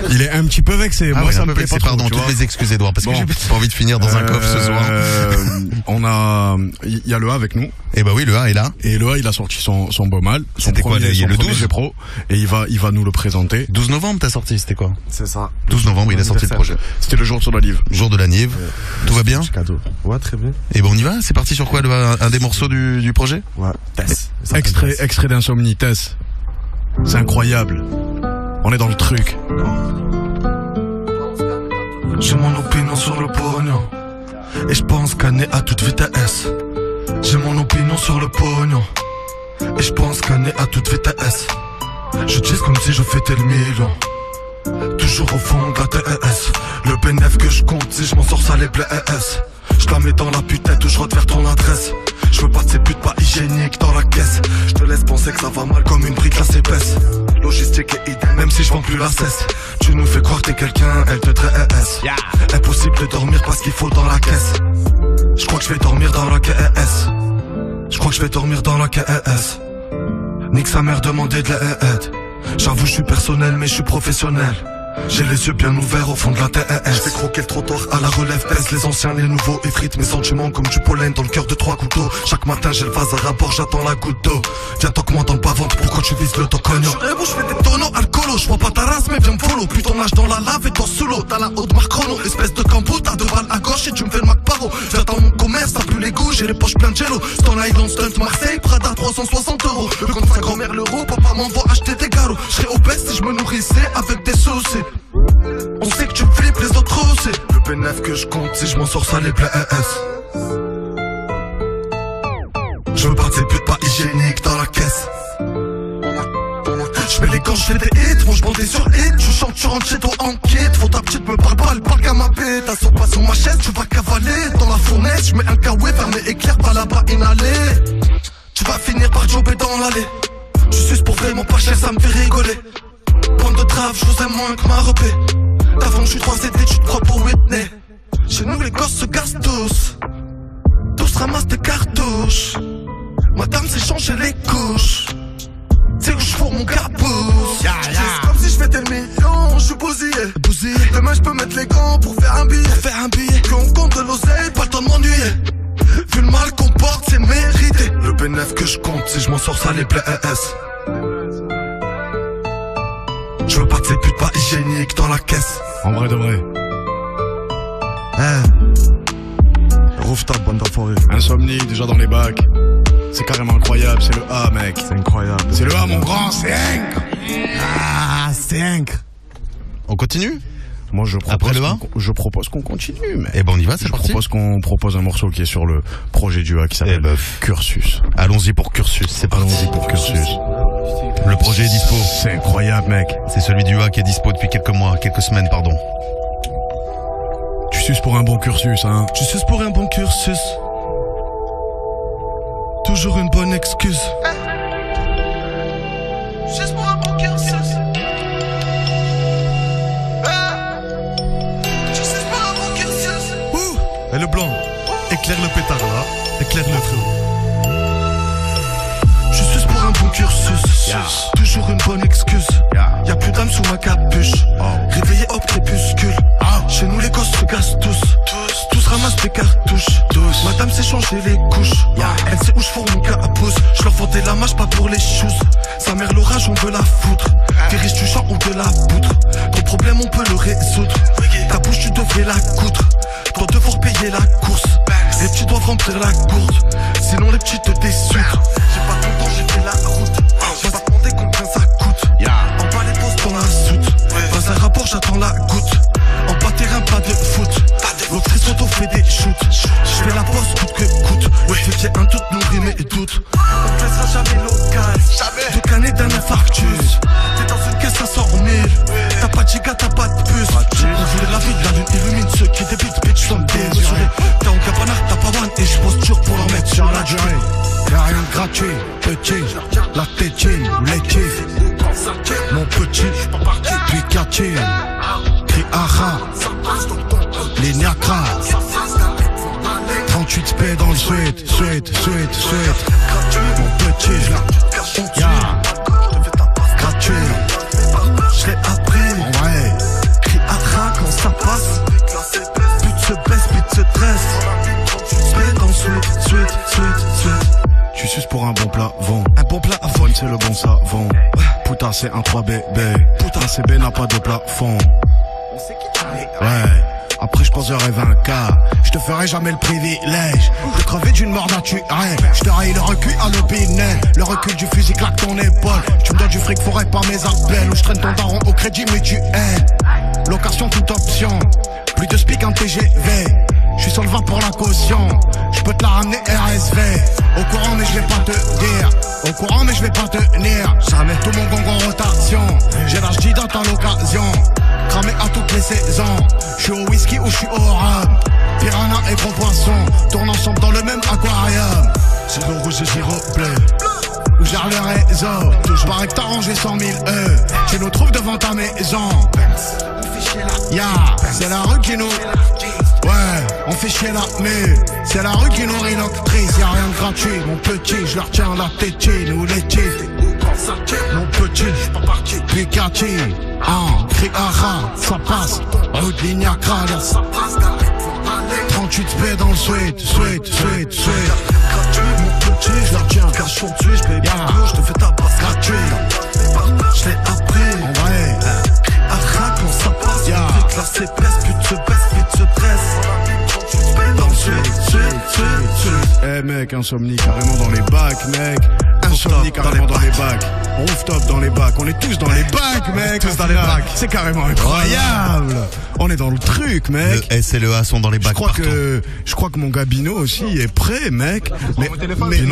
Il est un petit peu vexé. Moi, ça me plaît pas trop. Pardon, toutes mes excuses, Edouard, parce que j'ai pas envie de finir dans un coffre ce soir. Il y a le A avec nous. Et bah oui, le A est là. Et le A, il a sorti son beau mal. C'était quoi, le 12 Pro. Et il va nous le présenter. 12 novembre, t'as sorti, c'était quoi? C'est ça. 12 novembre, il a sorti le projet. C'était le jour de la Nive. Jour de la Nive. Tout va bien? Ouais, très bien. Et ben, on y va? C'est parti sur quoi? Un des morceaux du projet? Ouais. Tess. Extrait d'Insomnie, Tess. C'est incroyable. On est dans le truc. J'ai mon opinion sur le pognon. Et je pense scanner à toute vitesse. J'ai mon opinion sur le pognon. Et je pense scanner à toute vitesse. Je dis comme si je fêtais le million. Toujours au fond de la TES. Le bénéf que je compte si je m'en sors ça les blesses. Je la mets dans la butette où je rate vers ton adresse. Je veux pas de ces putes pas hygiéniques dans la caisse. Je te laisse penser que ça va mal comme une brique assez épaisse. Logistique et idée, même si je vends plus la cesse. Tu nous fais croire que t'es quelqu'un, elle te tresse. Impossible de dormir parce qu'il faut dans la caisse. Je crois que je vais dormir dans la caisse. Je crois que je vais dormir dans la caisse. Nique sa mère demander de l'aide. J'avoue je suis personnel mais je suis professionnel. J'ai les yeux bien ouverts au fond de la tête. Je fais croquer le trottoir à la relève pèse. Les anciens, les nouveaux effritent mes sentiments comme du pollen dans le cœur de trois couteaux. Chaque matin j'ai le vase à rapport, j'attends la goutte d'eau. Viens tant que moi dans le bas-ventre pour quand tu vises le tocognon. Je fais des tonneaux alcoolo, je vois pas ta race mais viens me follow. Plus ton âge dans la lave et ton solo. T'as la haute marque chrono, espèce de campo. T'as deux balles à gauche et tu me fais le macparo. Viens dans mon commerce, t'as plus les goûts, j'ai les poches pleines de jello. Stone Island, stunt Marseille, Prada 360 €. Le compte sa grand-mère l'euro, papa m'envoie acheter des garots. J'serais obèse si je me nourrissais avec des sauces. On sait que tu flippes les autres aussi. Le bénéf que je compte si je m'en sors ça les plaies. Je veux pas de ces putes pas hygiéniques dans la caisse. Je mets les gants, je fais des hits, moi je bandais sur hit. Tu chantes, tu rentres chez toi en kit. Faut ta petite me parle pas, elle parle qu'à ma bête. T'as son pas sur ma chaise, tu vas cavaler. Dans la fournaise, je mets un kawé vers mes éclairs. Pas là-bas inhalé. Tu vas finir par jobber dans l'allée. Tu suces pour vraiment pas cher, ça me fait rigoler. Bande de trave, je vous aime moins que ma repée. D'avant je suis 3 CD, tu te crois pour Whitney. Chez nous les gosses se cassent tous. Tous ramassent des cartouches. Madame s'est changé les couches. C'est où je fourre mon capouche. C'est comme si je fêtais le million, je suis bousillé. Demain je peux mettre les gants pour faire un billet. Qu'on compte de l'oseille, pas le temps de m'ennuyer. Vu le mal qu'on porte, c'est mérité. Le bénéf que je compte, si je m'en sors ça les plaies. Je veux pas de ces putes pas hygiéniques dans la caisse. En vrai de vrai. Rooftop, bande d'enfoirés. Insomnie, déjà dans les bacs. C'est carrément incroyable, c'est le A, mec. C'est incroyable. C'est le A, mon grand, c'est incre. Ah, c'est incre. On continue? Moi, je propose. Après le A? Je propose qu'on continue, mec. Eh ben, on y va, c'est parti. Je propose qu'on propose un morceau qui est sur le projet du A qui s'appelle Cursus. Allons-y pour Cursus, c'est parti. Allons-y pour Cursus. Le projet est dispo. C'est incroyable, mec. C'est celui du A qui est dispo depuis quelques mois, quelques semaines, pardon. Tu suces pour un bon cursus, hein. Tu suces pour un bon cursus. Toujours une bonne excuse. Juste pour un bon cursus. Juste pour un bon cursus. Ouh. Et le blanc. Éclaire le pétard là. Éclaire le frérot. Bon cursus, yeah. Toujours une bonne excuse. Yeah. Y'a plus d'âme sous ma capuche. Oh. Réveillé hop crépuscule. Oh. Chez nous les gosses se cassent tous ramassent des cartouches. Tous. Madame s'est changé les couches. Yeah. Elle sait où je fourre mon capouce. Je leur vendais la mâche pas pour les choses. Sa mère l'orage on veut la foutre. T'es riche du champ on veut la poutre. Ton problème on peut le résoudre. Ta bouche tu devrais la coudre. Dois devoir payer la course. Les petits doivent remplir la gourde. Sinon les petits te déçus. J'ai pas ton temps, j'ai fait la route. J'ai pas demandé combien ça coûte. En bas les postes dans la soute. Dans un rapport j'attends la goutte. En bas terrain pas de foot. L'autre risotto fait des shoots. J'fais la poste coûte que coûte. Je fais un doute, nourris mes doutes. On te laissera jamais l'occasion. Deux canets d'un infarctus. T'es dans une caisse à 100 000. T'as pas de giga, t'as pas de puce. On voulait la vie, la lune illumine ceux qui débitent. Bitch, j'en désolé. T'es en capanard, t'as pas one. Et j'pose dur pour en mettre sur la durée. Y'a rien de gratuit, petit. La tétine, l'équipe. Mon petit, Pikachu. Cri ara. Les niakras. 38 p dans le suite. Mon petit, yeah. Gratuit. Je l'ai appris. En vrai. Cri ara quand ça passe. Pute se baisse, pute se tresse. P dans le suite. Tu suces pour un bon plat, vent. Un bon plat, vent. C'est le bon savon. Putain, c'est un 3BB. Putain, CB n'a pas de plafond. Ouais. Après je poserai 20K. Je te ferai jamais le privilège de crever d'une mort naturelle. Je te raille le recul à l'opinet. Le recul du fusil claque ton épaule. Tu me donnes du fric, faudrait pas mes appels. Ou je traîne ton daron au crédit mutuel. Location toute option. Plus de speak en TGV. Je suis sur le vin pour la caution. Je peux te la ramener RSV. Au courant mais je vais pas te dire. Au courant mais je vais pas tenir. Jamais tout mon gang en rotation. J'ai l'âge d'y dans l'occasion. Cramé à toutes les saisons. Je suis au whisky ou je suis au rhum. Piranha et gros poisson tournent ensemble dans le même aquarium. C'est le rouge et zéro bleu. Où gère le réseau. Je parais que t'as rangé 100 000 €. Tu nous trouves devant ta maison. Ya, c'est la rue qui nous... Ouais, on fait chier la mue. C'est la rue qui nourrit l'actrice. Y'a rien de gratuit, mon petit. Je leur tiens la tétine ou les chiffres. Mon petit, je suis pas parti. Picati, ah, Criara, ça passe. Rue de Lignacra, là, ça passe. 38B dans le suite, suite, suite, suite. Mon petit, je leur tiens un cachon dessus. Je paye bien gros, je te fais ta passe gratuite. Je l'ai appris, en vrai. Arrête, on ça passe. Là, c'est presque plus de se baisse. Eh mec, insomnie carrément dans les bacs, mec. Insomnie carrément dans les bacs. Rooftop dans les bacs. On est tous dans les bacs, mec. Tous dans les bacs. C'est carrément incroyable. On est dans le truc, mec. Le S et le A sont dans les bacs. Je crois que mon gars Bino aussi est prêt, mec. Mais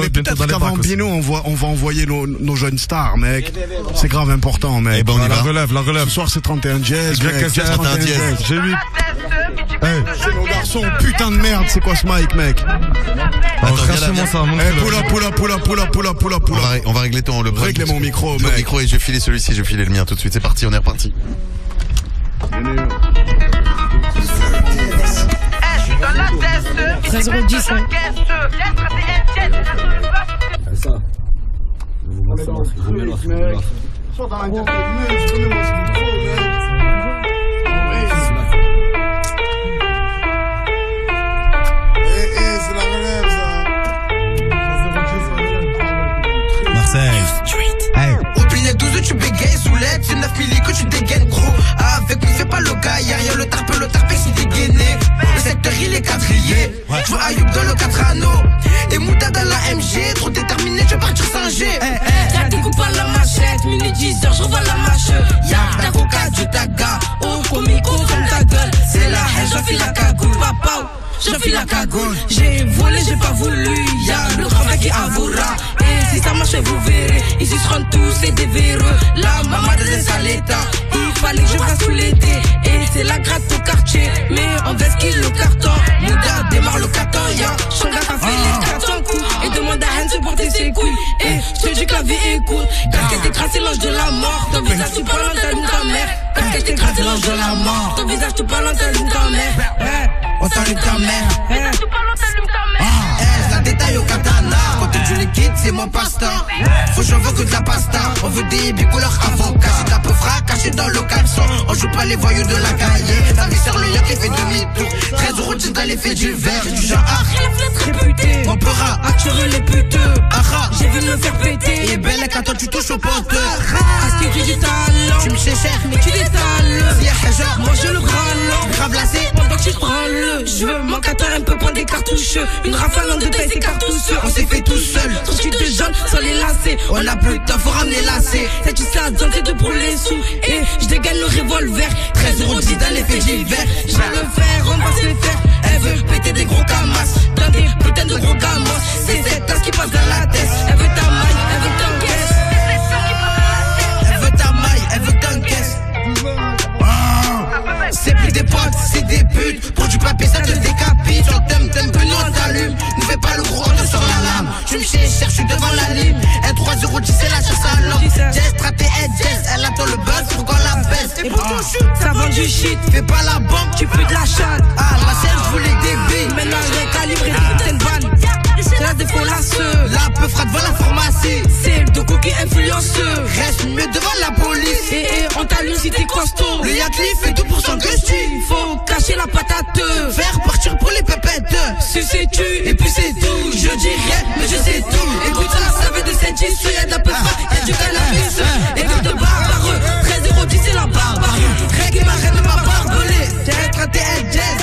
peut-être qu'avant Bino, on va envoyer nos jeunes stars, mec. C'est grave important, mec. La relève, la relève. Ce soir, c'est 31 Jazz. G8. Hey, c'est mon garçon, putain de merde, c'est quoi ce mic, mec? Attends, pull up. On va régler ton le break. Régler mon micro, mec. Mon micro et je vais filer celui-ci, je vais filer le mien tout de suite. C'est parti, on est reparti. Hey. Oubliez 12 tu bégayes sous l'aide. C'est 9 milli que tu dégaines gros. Avec nous fais pas le gars, y'a rien. Le tarpe sont dégainés. Le secteur il est quadrillé. Je vois Ayoub dans le 4 anneaux et Mouda dans la MG. Trop déterminé, je vais partir singé. Y'a des coupes à la machette. Minuit 10h, je revois la marche. Y'a ta coca du taga. Oh comico, ferme ta gueule. C'est la haine, je file la cagoule. Papa, je file la cagoule. J'ai volé, j'ai pas voulu. Y'a le travail qui avouera. Si ça marche, vous verrez. Ici seront tous et des véreux. La maman des saletas. Il fallait que je fasse tout l'été. Et c'est la gratte au quartier. Mais on vesquille le carton. Mouda démarre le carton. Y'a Shanga qui a fait les 400 coups. Et demande à Hans de porter ses couilles. Et je te dis que la vie est courte. Casquette et crasse, c'est l'ange de la mort. Ton visage, tu parles en t'allume ta mère. Casquette et crasse, c'est l'ange de la mort. Ton visage, tu parles en t'allume ta mère. On t'allume ta mère. Tu parles en t'allume ta mère. Détail au katana, quand tu liquides c'est mon pasta. Faut que j'en veux que de la pasta. On veut des bicolores avocats. C'est un peu frais caché dans le caleçon. On joue pas les voyous de la cahier. Ta vie sur le yacht qui fait demi-tour. 13 euros tu t'as l'effet du verre. Du genre la flèche réputée. On pourra attirer les puteux. Ara, j'ai vu me faire péter. Et belle quand toi tu touches au porteur. Parce que tu dis talent. Tu me sais cher mais tu détales. Si y'a genre moi je le râle. Rablassé pendant que tu prends le jeu. Mon catin un peu prendre des cartouches. Une rafale en détail. On s'est fait tout seul, trop tu te jeunes sans les lacets. On a plus de temps, faut ramener lacets. C'est tu sais, dans tes deux pour les sous. Et je dégaine le revolver. 13 euros, 10 dans les faits divers. Je vais le faire, on va se le faire. Elle veut péter des gros camas. Dans des putains de gros camas. C'est cette tasse qui passe dans la tête. Elle veut ta maille, elle veut ta caisse. Elle veut ta maille, elle veut ta caisse. C'est plus des potes, c'est des putes. Pour du papier, ça te décapite. On t'aime, t'aimes plus, nous on t'allume. Ne fais pas le gros, on te sort la lame. Tu me cherches, je suis devant la ligne. Et 3 euros, tu sais, la chasse à l'homme. Jess, traté, elle Jess. Elle attend le buzz pour qu'on la baisse. Et pour ton chute, ça vend du shit. Fais pas la banque, tu fais de la chatte. Ah, la scène, je voulais des billes. Maintenant, j'ai calibré certaines vannes. La défolasse, la peu frappe devant la pharmacie. C'est le docu qui influence. Reste mieux devant la police. Et on t'allume si t'es costaud. Le Yatli fait tout pour son gusti. Faut cacher la patate. Faire partir pour les pépettes. Sucer tu et puis c'est tout. Je dis rien mais je sais tout. Écoute ça, ça veut de cette tissu. Y'a de la peu frappe, y'a du cannabis. Et tout de barbareux. 13 0 10, c'est la barbarie. Rien qui m'arrête de m'a barbelé. J'ai un traité et jazz.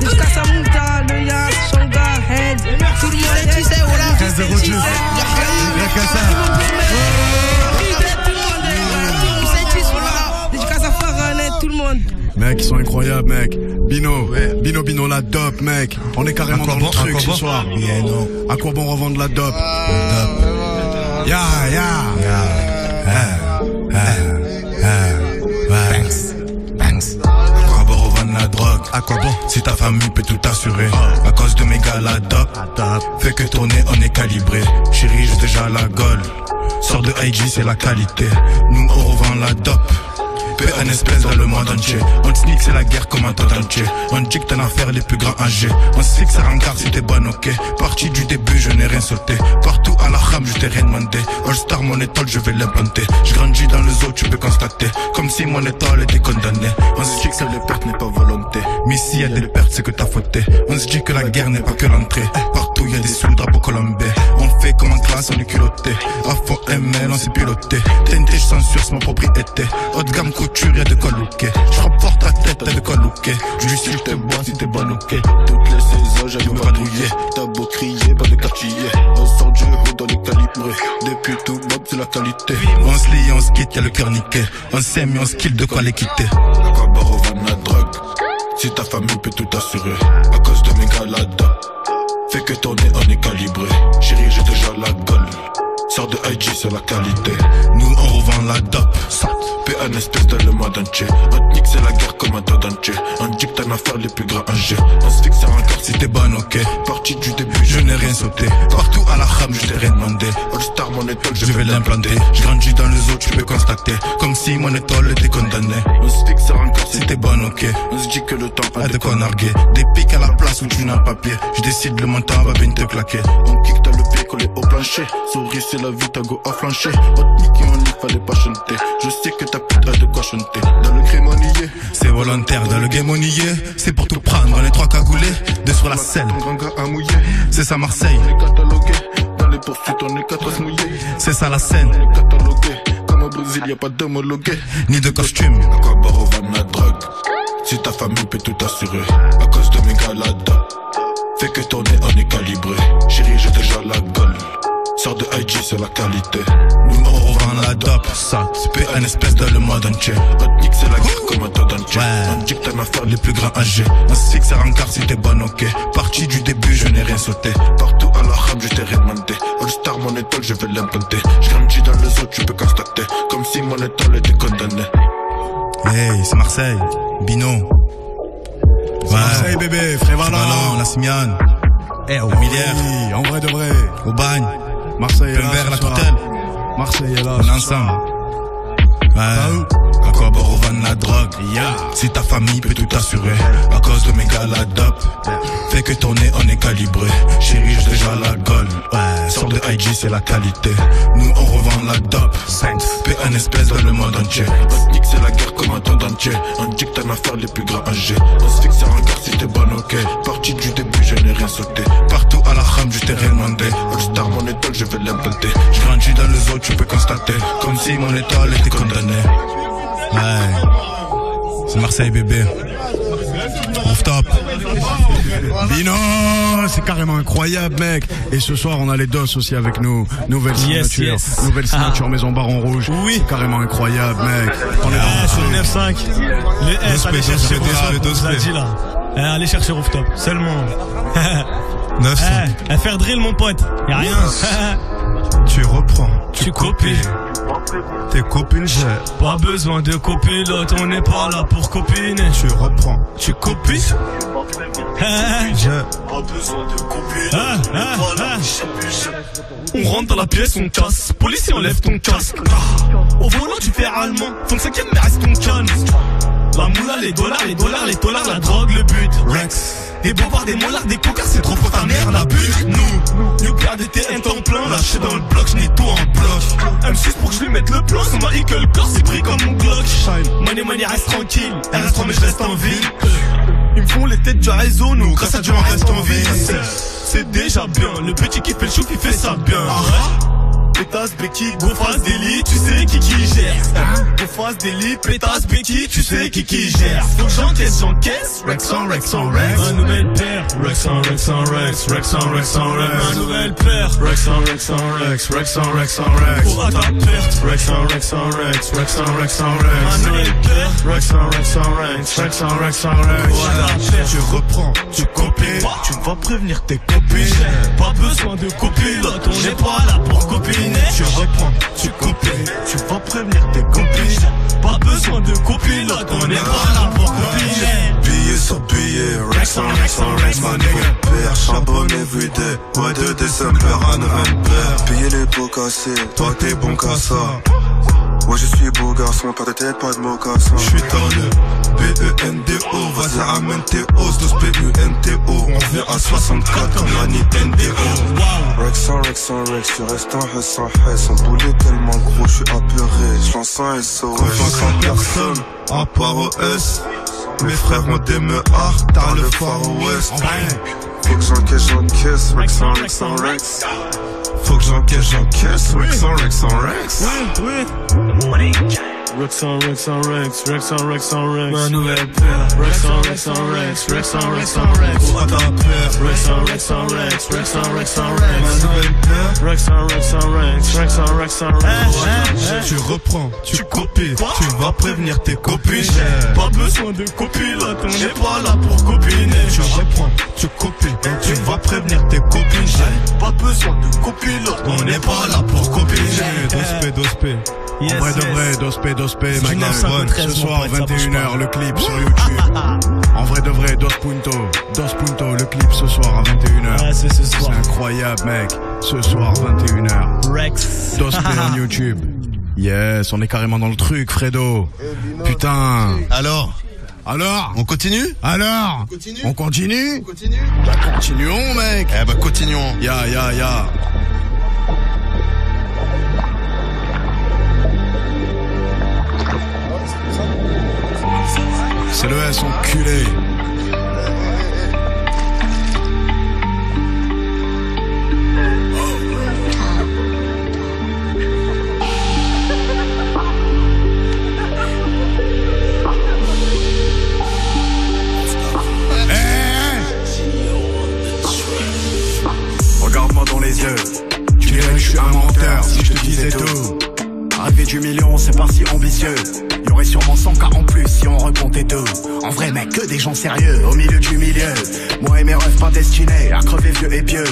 Jusqu'à sa montagne, le Yat, son gars, head. Tout le monde tu sais, voilà. 13 0 10. Y'a qu'à ça. tout le monde. Mec, ils sont incroyables, mec. Bino, ouais. Bino, la dope, mec. On est carrément dans le truc ce soir. Yeah, no. À quoi bon revendre la dope? Ya, ya. Banks. À quoi bon revendre la drogue? À quoi bon? Si ta famille peut tout assurer. À cause de mes gars, la dope. Fait que tourner, on est calibré. Chérie, j'ai déjà la gueule. Sors de IG, c'est la qualité. Nous, on revend la dope. Peu un espèce dans le monde entier. On te sneak, c'est la guerre comme un temps entier. On dit que t'en as affaire les plus grands AG. On se fixe à rencard si t'es bonne, ok. Parti du début, je n'ai rien sauté. Partout à la rame, je t'ai rien demandé. All Star, mon étoile, je vais l'implanter. Je grandis dans le zoo, tu peux constater. Comme si mon étoile était condamnée. On se dit que seule perte n'est pas volonté. Mais si y a des pertes, c'est que t'as fauté. On se dit que la guerre n'est pas que l'entrée. Partout, y a des sous le drapeau colombais. On fait comme en classe, on est culotté. À fond ML, on s'est piloté. TNT, je censure, c'est ma propriété. Haut de gamme, couture, y'a de quoi looker. Je frappe fort ta tête, t'as de quoi looker. Du style, t'es bon si t'es bon looké. Toutes les saisons, j'aime me vadrouiller. T'as beau crier, pas de quartier. On sort du haut dans les calibrés. Depuis tout, Bob, c'est la qualité. On se lie, on se quitte, y'a le cœur niqué. On s'aime, on se kill, de quoi les quitter. À quoi bon revendre la drogue? Si ta famille peut tout assurer. À cause de mes galades. Fait que tourner, on est calibré. Chérie, j'ai déjà la gueule. Sors de IG, c'est la qualité. Nous, on revend la dope. P.A. espèce dans le monde entier. On nique, c'est la guerre comme un temps entier. On dit que t'en as affaire les plus grands enjeux. On se fixe à rencard si t'es bonne, ok. Parti du début, je n'ai rien sauté. Partout à la rame, je t'ai rien demandé. All Star, mon étoile, je vais l'implanter. Je grandis dans les autres, tu peux constater. Comme si mon étoile était condamnée. On se fixe à rencard si t'es bonne, ok. On se dit que le temps a de quoi narguer. Des pics à la place où tu n'as pas pied. Je décide le montant, va bien te claquer. On kick dans le pied, collé au plancher. Souris, c'est la vie, t'as go à flancher. On nique, on n'y fallait pas chanter. Je sais que ta pute a de quoi chanter. Dans le crime on y est. C'est volontaire, dans le game on y est. C'est pour tout prendre, les trois cagoulés. Deux sur la selle, c'est ça Marseille. On est catalogué, dans les poursuites on est quatre à se mouiller. C'est ça la scène, on est catalogué. Comme au Brésil y'a pas d'homologué. Ni de costume. À quoi bon revendre la drogue? Si ta famille peut tout assurer. À cause de mes galades. Fait que tourner on est calibré. Chérie j'ai déjà la gueule. Sors de IG, c'est la qualité. Nous on revend la dope. Ça, c'est un espèce dans le monde entier. On dit que c'est la guerre comme un temps entier. On dit que t'en as affaire les plus grands AG. On se fixe à rencard si t'es bon, ok. Parti du début, je n'ai rien sauté. Partout à la rame, je t'ai rien demandé. All Star, mon étoile, je vais l'implanter. Je grandis dans les autres, tu peux constater. Comme si mon étoile était condamnée. Hey, c'est Marseille. Bino. C'est Marseille, bébé. Frévalon, la Simiane. Eh, au milliard. En vrai de vrai. Au bagne. Marseille est là, la tutelle. Marseille est là, on est ensemble. Ouais. À quoi bon revendre la drogue? Si ta famille peut tout assurer. À cause de mes gars la dope. Fait que tourner, on est calibré. Chérie, j'ai déjà la gueule. Sors de IG, c'est la qualité. Nous, on revend la dope. Paix un espèce dans le monde entier. Nique, c'est la guerre comme un temps entier. On dit que t'en as affaire les plus grands AG. On se fixe à rencard si t'es bon, ok. Parti du début, je n'ai rien sauté. Partout à la rame, je t'ai rien demandé. All Star, mon étoile, je vais l'implanter. Je grandis dans les autres, tu peux constater. Comme si mon étoile était condamnée. Ouais. C'est Marseille, bébé. Rooftop. Bino, c'est carrément incroyable, mec. Et ce soir, on a les Dos aussi avec nous. Nouvelle signature, nouvelle signature Maison Baron Rouge. Oui. C'est carrément incroyable, mec. On est dans le 9-5. Les S, allez chercher Rooftop. Allez chercher Rooftop, seulement. 900. Faire drill, mon pote. Y'a rien. Tu reprends, tu copies. Tes copines gèrent. Pas besoin de copilote, on n'est pas là pour copiner. Tu reprends, tu copies. Pas besoin de copilote, on rentre dans la pièce, on casse. Policier enlève ton casque. Au volant tu fais allemand. Faut que ça calme mais reste ton calme. La moula, les dollars, les dollars, les dollars, la drogue, le but. Rex. Des bobards, des mollards, des cocards, c'est trop pour ta mère, la bute. Nous, Nuclear, des TN, temps plein, lâché dans le bloc, j'n'ai tout en bloc. M6 pour que je lui mette le plan, son mari que le corps, c'est pris comme mon Glock. Money, money, reste tranquille, elle reste mais je reste en vie. Ils me font les têtes du réseau, nous, grâce à Dieu, on reste en vie. C'est déjà bien, le petit qui fait le chou, il fait ça bien. pétasse, béquille, gonfasse, délit, tu sais qui gère. Gonfasse, délit, pétasse, béquille, tu sais qui gère. Faut que j'encaisse, Rex en Rex en Rex. Un nouvel père, Rex en Rex en Rex, Rex en Rex en Rex. Un nouvel père, Rex en Rex en Rex, Rex en Rex en Rex. Pour ta perte, Rex en Rex en Rex, Rex en Rex en Rex. Un nouvel père, Rex en Rex en Rex, Rex en Rex en Rex. Tu reprends, tu copies, tu vas prévenir tes copies. Pas besoin de copier, l'autre on n'est pas là pour copiner. Tu reprends, tu copies, tu vas prévenir tes copies. Pas besoin de copier, l'autre on n'est pas là pour copiner. Billet sur billet, Rex en Rex en Rex. Ma nouvelle paire, charbonne everyday. Ouais, de December à November. Payer les pots cassés, toi t'es bon qu'à ça. Ouais, je suis beau garçon, pas de tête, pas de mocassin. Je suis tanneux, B-E-N-D-O. Vas-y, amène tes os, Dospe U-N-T-O. On revient à 64 comme la Nintendo. Rex en Rex en Rex, tu restes en Hess en Hess. Son boulet tellement gros, je suis apeuré. Je lance un SOS. Sans personne, à part au S. Mes frères ont des meurs, t'as le Far West. Faut que j'encaisse, Rex en Rex en Rex. Faut que j'encaisse, Rex en Rex en Rex. Oui. Rex en Rex en Rex, Rex en Rex en Rex. Ma nouvelle paire, Rex en Rex en Rex, Rex en Rex en Rex. Pour ta paire, Rex en Rex en Rex, Rex en Rex en Rex. Ma nouvelle paire, Rex en Rex en Rex, Rex en Rex en Rex. Tu reprends, tu copies, tu vas prévenir tes copines. Pas besoin de copilote, on n'est pas là pour copiner. Tu reprends, tu copies, tu vas prévenir tes copines. Pas besoin de copilote, on n'est pas là pour copiner. Dospe. Yes, en vrai de vrai, Dospe, Magnum, ce soir 21h, le clip sur YouTube. En vrai de vrai, Dos Punto, le clip ce soir à 21h. Ouais, c'est incroyable, mec. Ce soir 21h. Rex. Dospe en YouTube. Yes, on est carrément dans le truc, Fredo. Putain. Alors, on continue? On continue? Bah, continuons, mec. Eh bah, continuons. Ya. C'est le S enculé. Regarde-moi dans les yeux. Tu dirais que je suis un menteur si je te disais tout. Rêver du million, c'est pas si ambitieux. Y'aurait sûrement 100K en plus si on recomptait deux. En vrai mec, que des gens sérieux au milieu du milieu. Moi et mes rêves pas destinés à crever vieux et pieux.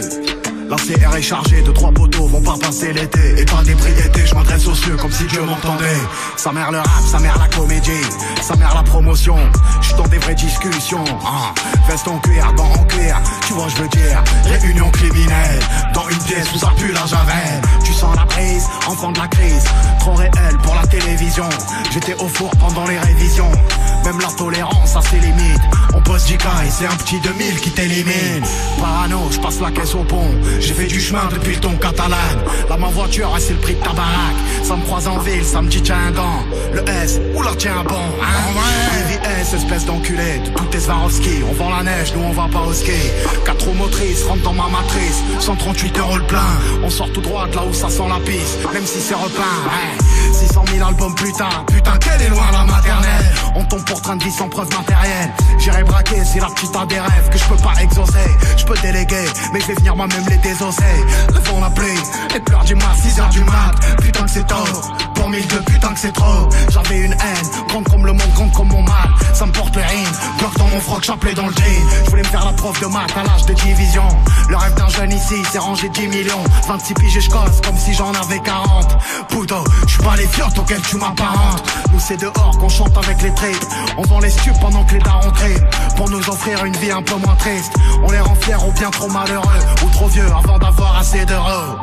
La CR est chargée de 3 poteaux, vont pas passer l'été. Et pas d'ébriété, je m'adresse aux cieux comme si Dieu m'entendait. Sa mère le rap, sa mère la comédie, sa mère la promotion. Je suis dans des vraies discussions, veste en cuir, dents en cuir, tu vois je veux dire. Réunion criminelle, dans une pièce où ça pue la javel. Tu sens la prise, enfant de la crise, trop réel pour la télévision. J'étais au four pendant les révisions, même la tolérance a ses limites. On poste 10K et c'est un petit 2000 qui t'élimine. Parano, je passe la caisse au pont. J'ai fait du chemin depuis le ton catalan. Là ma voiture c'est le prix de ta baraque. Ça me croise en ville, ça me dit tiens un gant. Le S, ou là tiens un bon, hein. Ouais. VVS, espèce d'enculé, de toutes tes Swarovski. On vend la neige, nous on va pas au ski. 4 roues motrices, rentre dans ma matrice. 138 € le plein. On sort tout droit là où ça sent la pisse. Même si c'est repeint, ouais. 600 000 albums plus tard. Putain qu'elle est loin la maternelle. On tombe pour train de vie sans preuve matérielle. J'irai braquer, c'est la petite a des rêves que je peux pas exaucer. Je peux déléguer, mais je vais venir moi-même les désossé, le fond la pluie, les pleurs du mat, 6h du mat, putain que c'est tôt, pour 1002, putain que c'est trop. J'avais une haine, grande comme le monde, grande comme mon mal. Ça me porte le rime, bloc dans mon froc, chapelet dans le jean. Je voulais me faire la prof de maths à l'âge de division. Le rêve d'un jeune ici, c'est ranger 10 millions. 26 piges et je cause comme si j'en avais 40. Puto, je suis pas les fiottes auxquelles tu m'apparentes. Nous c'est dehors qu'on chante avec les tripes. On vend les stupes pendant que les darons tripent. Pour nous offrir une vie un peu moins triste. On les rend fiers ou bien trop malheureux, ou trop vieux avant d'avoir assez d'euros.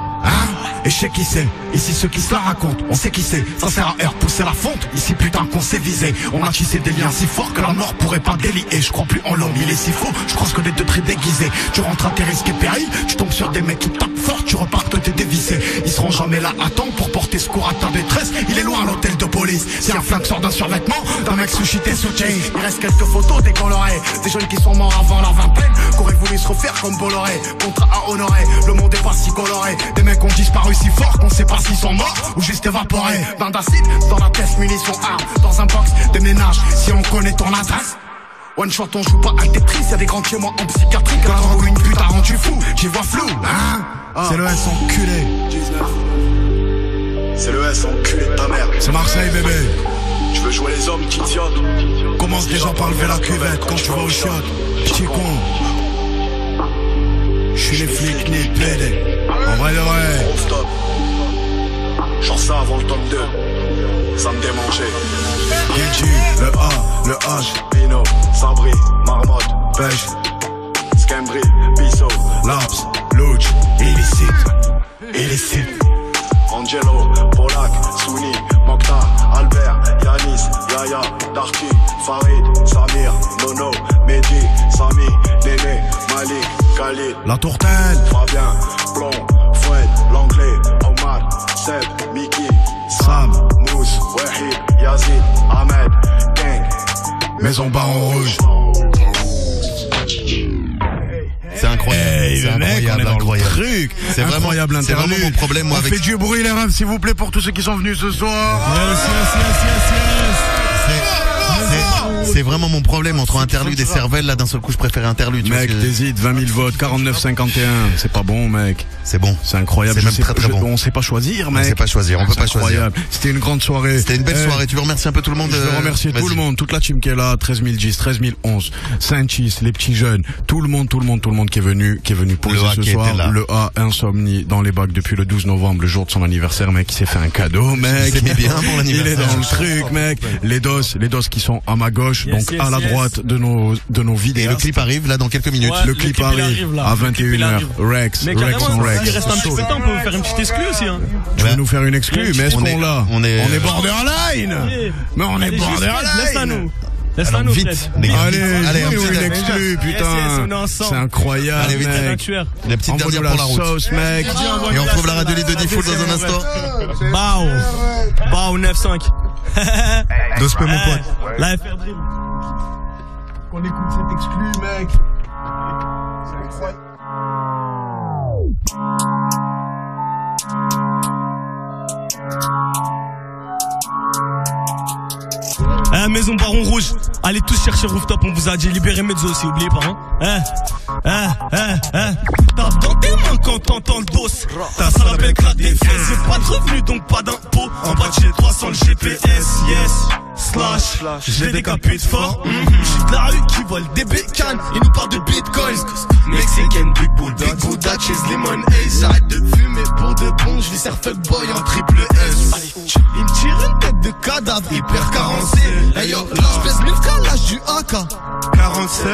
Et je sais qui c'est, ici ceux qui se la racontent, on sait qui c'est, ça sert à heure, pousser la fonte, ici putain qu'on s'est visé, on a tissé des liens si forts que la mort pourrait pas délier, je crois plus en l'homme, il est si faux, je crois que les deux très déguisés, tu rentres à tes risques et périls, tu tombes sur des mecs qui tapent fort, tu repars que t'es dévissé, ils seront jamais là à temps pour porter secours à ta détresse, il est loin l'hôtel de police, si un flingue sort d'un survêtement, d'un mec sushi t'es soutien, il reste quelques photos décolorées, des jeunes qui sont morts avant leur vingtaine, qu'auraient voulu se refaire comme Bolloré, contrat à honorer, le monde est pas si coloré, des mecs ont disparu si fort qu'on sait pas s'ils sont morts ou juste évaporés. Bain d'acide dans la pièce, munitions, armes, dans un box, déménage si on connaît ton adresse. One shot, on joue pas à Tetris, y'a des grands chez moi en psychiatrie. Quand on roule une pute a rendu fou, j'y vois flou, hein. C'est le S enculé. C'est le S enculé de ta mère. C'est Marseille bébé. Je veux jouer les hommes qui tiotent. Commence déjà par lever la cuvette quand tu vas au shot. Petit con. Je suis les flics ni pédés. En vrai de vrai. Rooftop. Genre ça avant le top 2. Ça me démangeait. Guilty, le A, le H, Bino, Sabri, Marmotte, Pêche, Scambri, Piso, Laps, Luch, Illicite, Illicite, Angelo, Polak, Souni, Mokta, Albert, Yanis, Yaya, Darky, Farid, Samir, Nono, Mehdi, Sami, Néné, Malik, Khalid, La Tourtelle, Fabien, Blond, Fred, L'Anglais, Omar, Seb, Mickey, Sam, Mousse, Wahid, Yazid, Ahmed, Gang, Maison Baron Rouge. C'est incroyable. Hey, c'est incroyable, truc. C'est incroyable. C'est vraiment mon problème. Moi, on avec... fait du bruit les rêves, s'il vous plaît, pour tous ceux qui sont venus ce soir. Yes, yes, yes, yes, yes. C'est vraiment mon problème entre interlude et cervelle. Là d'un seul coup je préfère interlude. Mec t'hésites, 20 000 votes, 49-51. C'est pas bon mec. C'est bon. C'est incroyable. C'est même très très bon. On sait pas choisir mec. On sait pas choisir. On peut pas choisir. C'était une grande soirée. C'était une belle soirée. Tu veux remercier un peu tout le monde? Je veux remercier tout le monde. Toute la team qui est là. 13 000 Gis, 13 011 Saint-Chis, les petits jeunes. Tout le monde, tout le monde, tout le monde qui est venu. Qui est venu poser ce soir. Le A insomnie dans les bacs depuis le 12 novembre. Le jour de son anniversaire mec. Il s'est fait un cadeau mec. C'est bien pour l'anniversaire. Il est dans le truc mec. Les dos qui sont à ma gauche, yes, donc yes, à la droite yes. de nos vidéos. Et le clip arrive là dans quelques minutes. Ouais, le clip arrive là, à 21h. Rex, mais Rex on Rex. Il reste un petit peu de temps, on peut faire une petite exclue aussi. Hein. Tu veux nous faire une exclue, mais est-ce qu'on l'a? On est borderline. Mais on est borderline. Laisse-nous. Alors, vite, les gars. Allez, une exclue, putain. C'est incroyable. Allez, vite, la petite dernière pour la route. Sauce, mec. Et on retrouve la radio de DiFool dans un instant. Bao. Bao 95. Dospe mon pote. La FR Dream. Qu'on écoute cette exclue, mec. C'est incroyable. Eh, Maison Baron Rouge, allez tous chercher Rooftop, on vous a dit, libérez Mezzo aussi, oubliez pas, hein. Tape dans tes mains quand t'entends le dos. Ta salle appelle craque des fesses. J'ai pas de revenus donc pas d'impôt. En bas de chez toi sans le GPS, yes. Slash, j'ai des caputtes forts. J'ai de la rue qui vole des bécanes. Ils nous parlent de bitcoins. Mexican, big Buddha, big Buddha, cheese, lemon, haze. J'arrête de fumer pour de bon, je lui sers fuckboy en triple S. Il me tire une tête de cadavre, hyper carencé. Hey yo, je pèse 1000K, lâche du AK 47.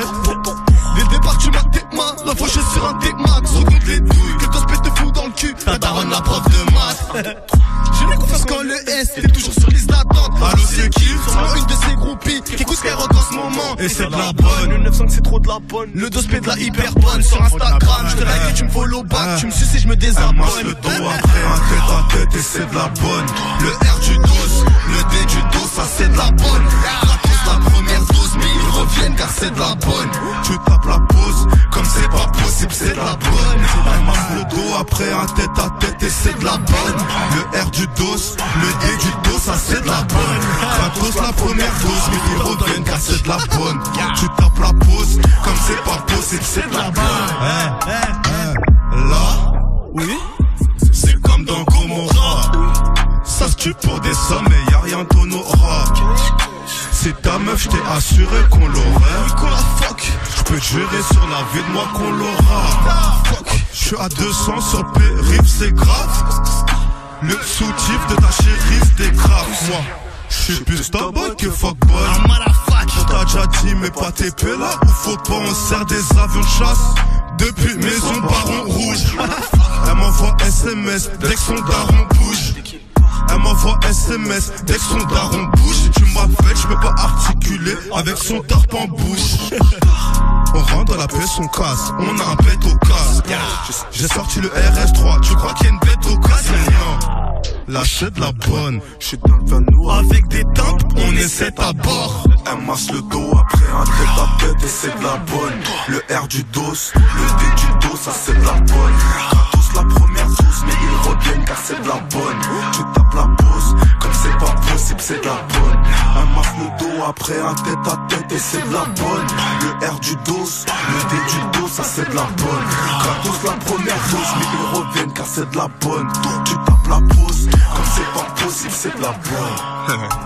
Dès le départ tu m'as tête main, la faucheuse sur un tech max. Reconte les douilles, que ton spé te fout dans le cul. Ta daronne la prof de maths. J'ai la confiance quand le S, t'es toujours sur liste d'attente. Allo c'est qui? Sûrement une de ces groupies qui écoute Skyrock en ce moment. Et c'est de la bonne. Le 900 c'est trop de la bonne. Le dospé de la hyper bonne. Sur Instagram, je te like et tu me follow back. Tu me suces et je me désabonne. Elle le dos après un tête à tête et c'est de la bonne. Le R du dos, le D du dos, ça c'est de la bonne. La première dose mais ils reviennent car c'est de la bonne. Tu tapes la pause comme c'est pas possible, c'est de la bonne. Elle marche le dos après un tête à tête et c'est de la bonne. Le R du dos, le D du dos, ça c'est de la bonne. Kratos la première dose mais ils reviennent car c'est de la bonne. Tu tapes la pause comme c'est pas possible, c'est de la bonne. Là, oui, c'est comme dans Gomorrah. Ça se tue pour des sommes mais y'a rien d'honorable. C'est ta meuf, j't'ai assuré qu'on l'aura. J'peux te jurer sur la vie de moi qu'on l'aura. J'suis à 200 sur le périph', c'est grave. Le soutif de ta shérif dégrave. Moi, j'suis plus ta bonne que fuckboy. On t'a déjà dit mais pas tes pélas. Ou faut pas on sert des avions de chasse. Depuis Maison Baron Rouge. Elle m'envoie SMS dès que son daron bouge. Elle m'envoie SMS dès que son daron bouge. Si tu m'appelles, je peux pas articuler avec son tarpe en bouche. On rentre dans la paix, on casse. On a un bête au casse. J'ai sorti le RS3, tu crois qu'il y a une bête au casse? Non, lâchez de la bonne. J'suis dans le van nous avec des teintes, on est 7 à bord. Elle masse le dos après un tête à tête et c'est de la bonne. Le R du dos, le D du dos, ça c'est de la bonne. la première dose, mais ils reviennent car c'est de la bonne. Tu tapes la pause, comme c'est pas possible, c'est de la bonne. Un maf le dos après un tête à tête et c'est de la bonne. Le R du dos, le D du dos, ça c'est de la bonne. Kratos la première dose, mais ils reviennent car c'est de la bonne. Tu tapes la pause, comme c'est pas possible, c'est de la bonne.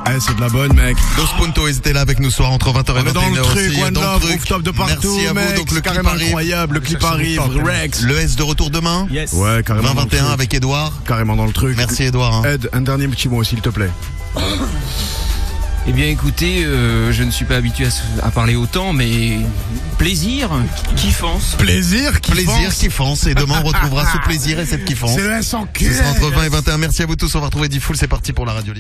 Ouais, c'est de la bonne, mec. Dos Punto, ils étaient là avec nous soir entre 20h et 21h. Dans le truc, One Love, Rooftop de partout. Merci à vous. Donc, le carrément clip incroyable, le clip arrive, Rex. Le S de retour demain. Yes. Ouais, carrément. 20-21 avec Edouard. Carrément dans le truc. Merci Edouard. Ed, un dernier petit mot, s'il te plaît. Eh bien écoutez, je ne suis pas habitué à parler autant, mais plaisir, kiffance. Plaisir, kiffance. Plaisir, kiffance. Et demain on retrouvera ce plaisir et cette kiffance. C'est le S en cul. Ce sera entre 20 et 21. Merci à vous tous, on va retrouver DiFool, c'est parti pour la radio.